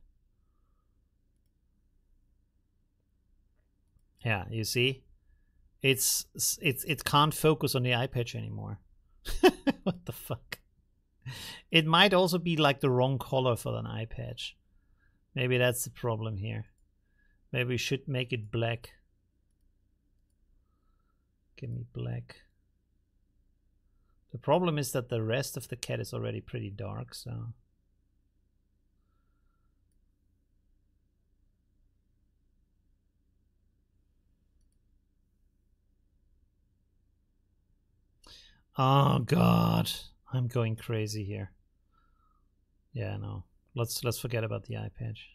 Yeah, you see? It can't focus on the eye patch anymore. What the fuck? It might also be like the wrong color for an eye patch. Maybe that's the problem here. Maybe we should make it black. Give me black. The problem is that the rest of the cat is already pretty dark, so... Oh God, I'm going crazy here. Yeah, no. Let's forget about the eye patch.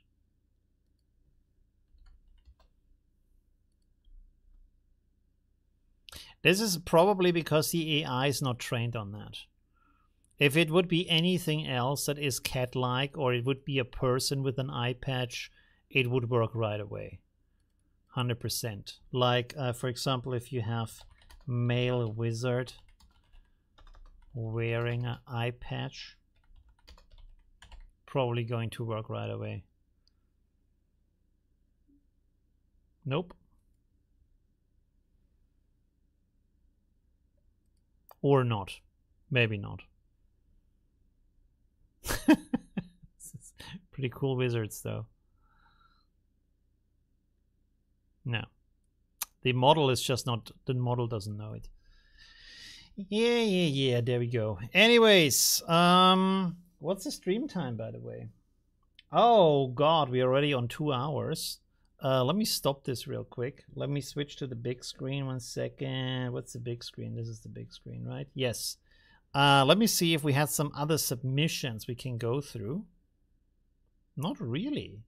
This is probably because the AI is not trained on that. If it would be anything else that is cat-like, or it would be a person with an eye patch, it would work right away. 100%. Like, for example, if you have male wizard wearing an eye patch, probably going to work right away. Nope. Or not. Maybe not. Pretty cool wizards, though. No. The model is just not... The model doesn't know it. Yeah, there we go. Anyways, what's the stream time, by the way? Oh God, we're already on 2 hours. Let me stop this real quick. Let me switch to the big screen 1 second. What's the big screen? This is the big screen, right? Yes. Let me see if we had some other submissions we can go through. Not really.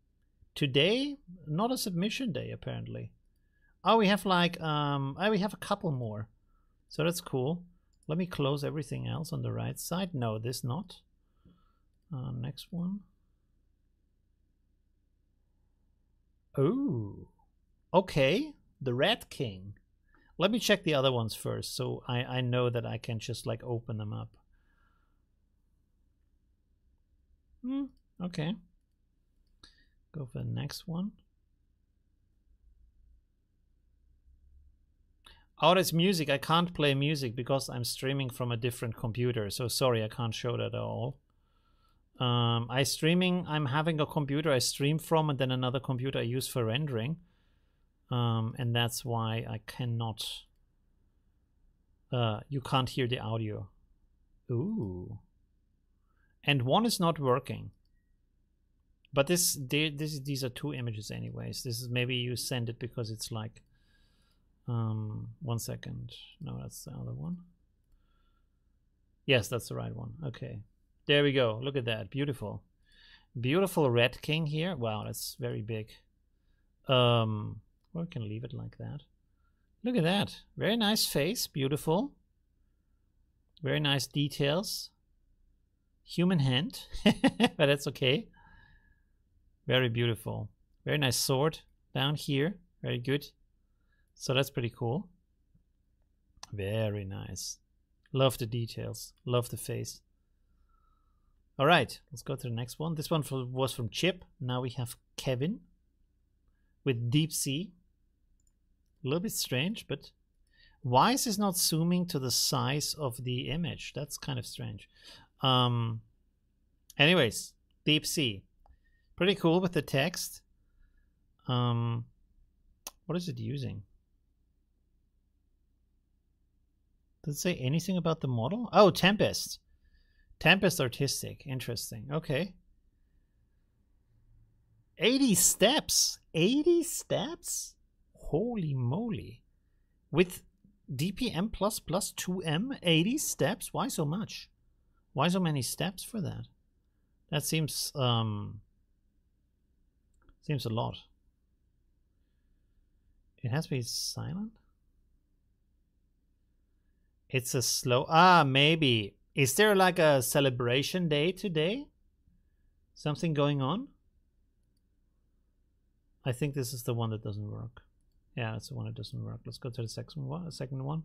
Today, not a submission day, apparently. Oh, we have like, we have a couple more. So that's cool. Let me close everything else on the right side. No, this not. Next one. Oh, okay. The Rat King. Let me check the other ones first, so I know that I can just like open them up. Okay. Go for the next one. Oh, that's music. I can't play music because I'm streaming from a different computer. So sorry, I can't show that at all. I'm having a computer I stream from and then another computer I use for rendering. And that's why I cannot... you can't hear the audio. Ooh. And one is not working. But these are two images anyways. This is maybe you send it because it's like... 1 second. No, that's the other one. Yes, that's the right one. Okay. There we go. Look at that. Beautiful. Beautiful Rat King here. Wow, that's very big. Well, we can leave it like that. Look at that. Very nice face. Beautiful. Very nice details. Human hand. But that's okay. Very beautiful. Very nice sword down here. Very good. So that's pretty cool. Very nice. Love the details. Love the face. All right, let's go to the next one. This one was from Chip. Now we have Kevin with Deep Sea. A little bit strange, but why is this not zooming to the size of the image? That's kind of strange. Anyways, Deep Sea. Pretty cool with the text. What is it using? Does it say anything about the model? Oh, Tempest. Tempest Artistic. Interesting. Okay. 80 steps. 80 steps? Holy moly. With DPM++ 2M, 80 steps? Why so much? Why so many steps for that? That seems a lot. It has to be silent? It's a slow... Ah, maybe. Is there like a celebration day today? Something going on? I think this is the one that doesn't work. Yeah, that's the one that doesn't work. Let's go to the second one.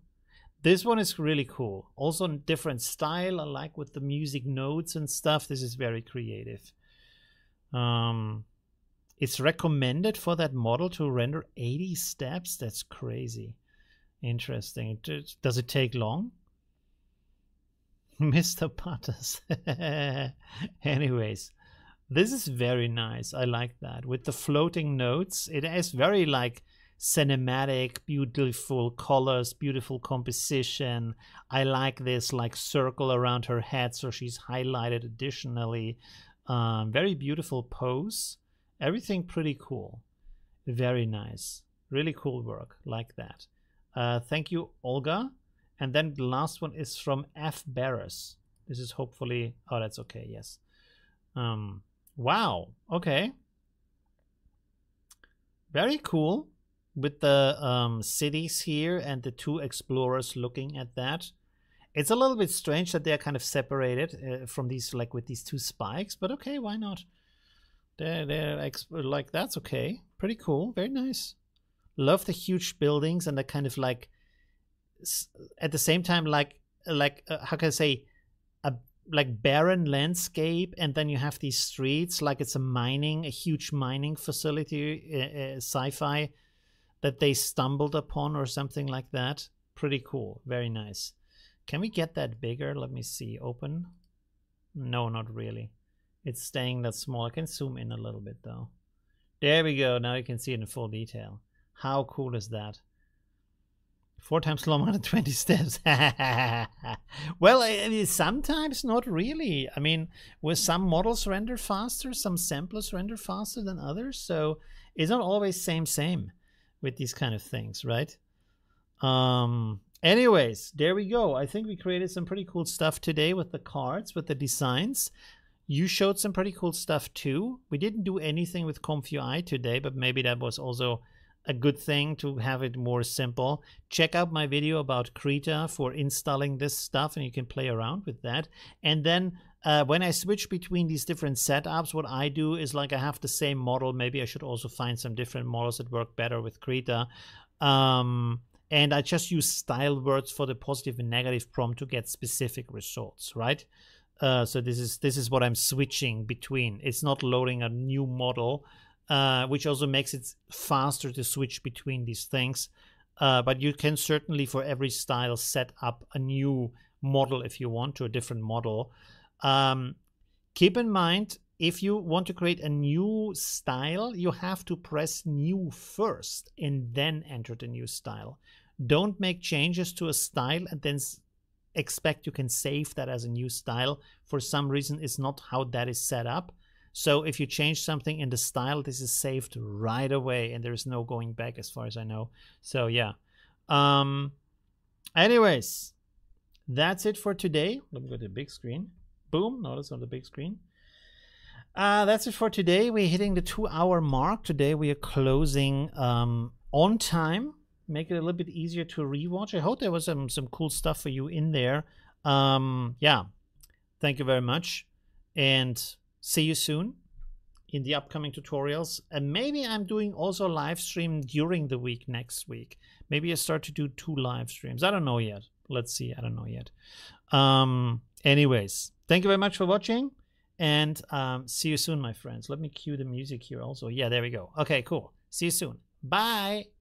This one is really cool. Also a different style. I like with the music notes and stuff. This is very creative. It's recommended for that model to render 80 steps. That's crazy. Interesting. Does it take long? Mr. Butters. Anyways, this is very nice. I like that. With the floating notes, it is very like cinematic, beautiful colors, beautiful composition. I like this like circle around her head, so she's highlighted additionally. Very beautiful pose. Everything pretty cool. Very nice. Really cool work. Like that. Thank you, Olga. And then the last one is from F. Barris. This is hopefully... Oh, that's okay. Yes. Wow. Okay. Very cool. With the cities here and the two explorers looking at that. It's a little bit strange that they're kind of separated from these, like with these two spikes. But okay, why not? They're like, that's okay. Pretty cool. Very nice. Love the huge buildings and the kind of like... at the same time like how can I say, a like barren landscape, and then you have these streets like it's a huge mining facility, sci-fi that they stumbled upon or something like that. Pretty cool. Very nice. Can we get that bigger? Let me see. Open. No, not really. It's staying that small. I can zoom in a little bit though. There we go. Now you can see it in full detail. How cool is that? 4 times longer than 20 steps. Well, sometimes not really. I mean, with some models render faster, some samplers render faster than others. So it's not always same with these kind of things, right? Anyways, there we go. I think we created some pretty cool stuff today with the cards, with the designs. You showed some pretty cool stuff too. We didn't do anything with ComfyUI today, but maybe that was also a good thing to have it more simple. Check out my video about Krita for installing this stuff, and you can play around with that. And then when I switch between these different setups, what I do is like I have the same model. Maybe I should also find some different models that work better with Krita. And I just use style words for the positive and negative prompt to get specific results, right? So this is what I'm switching between. It's not loading a new model. Which also makes it faster to switch between these things. But you can certainly, for every style, set up a new model if you want to, a different model. Keep in mind, if you want to create a new style, you have to press new first and then enter the new style. Don't make changes to a style and then expect you can save that as a new style. For some reason, it's not how that is set up. So if you change something in the style, this is saved right away, and there is no going back as far as I know. So yeah. Anyways, that's it for today. Let me go to the big screen. Boom, notice on the big screen. That's it for today. We're hitting the 2-hour mark. Today we are closing on time. Make it a little bit easier to rewatch. I hope there was some cool stuff for you in there. Yeah, thank you very much. And... see you soon in the upcoming tutorials. And maybe I'm doing also live stream during the week next week. Maybe I start to do 2 live streams. I don't know yet. Let's see. I don't know yet. Anyways, thank you very much for watching. And see you soon, my friends. Let me cue the music here also. Yeah, there we go. Okay, cool. See you soon. Bye.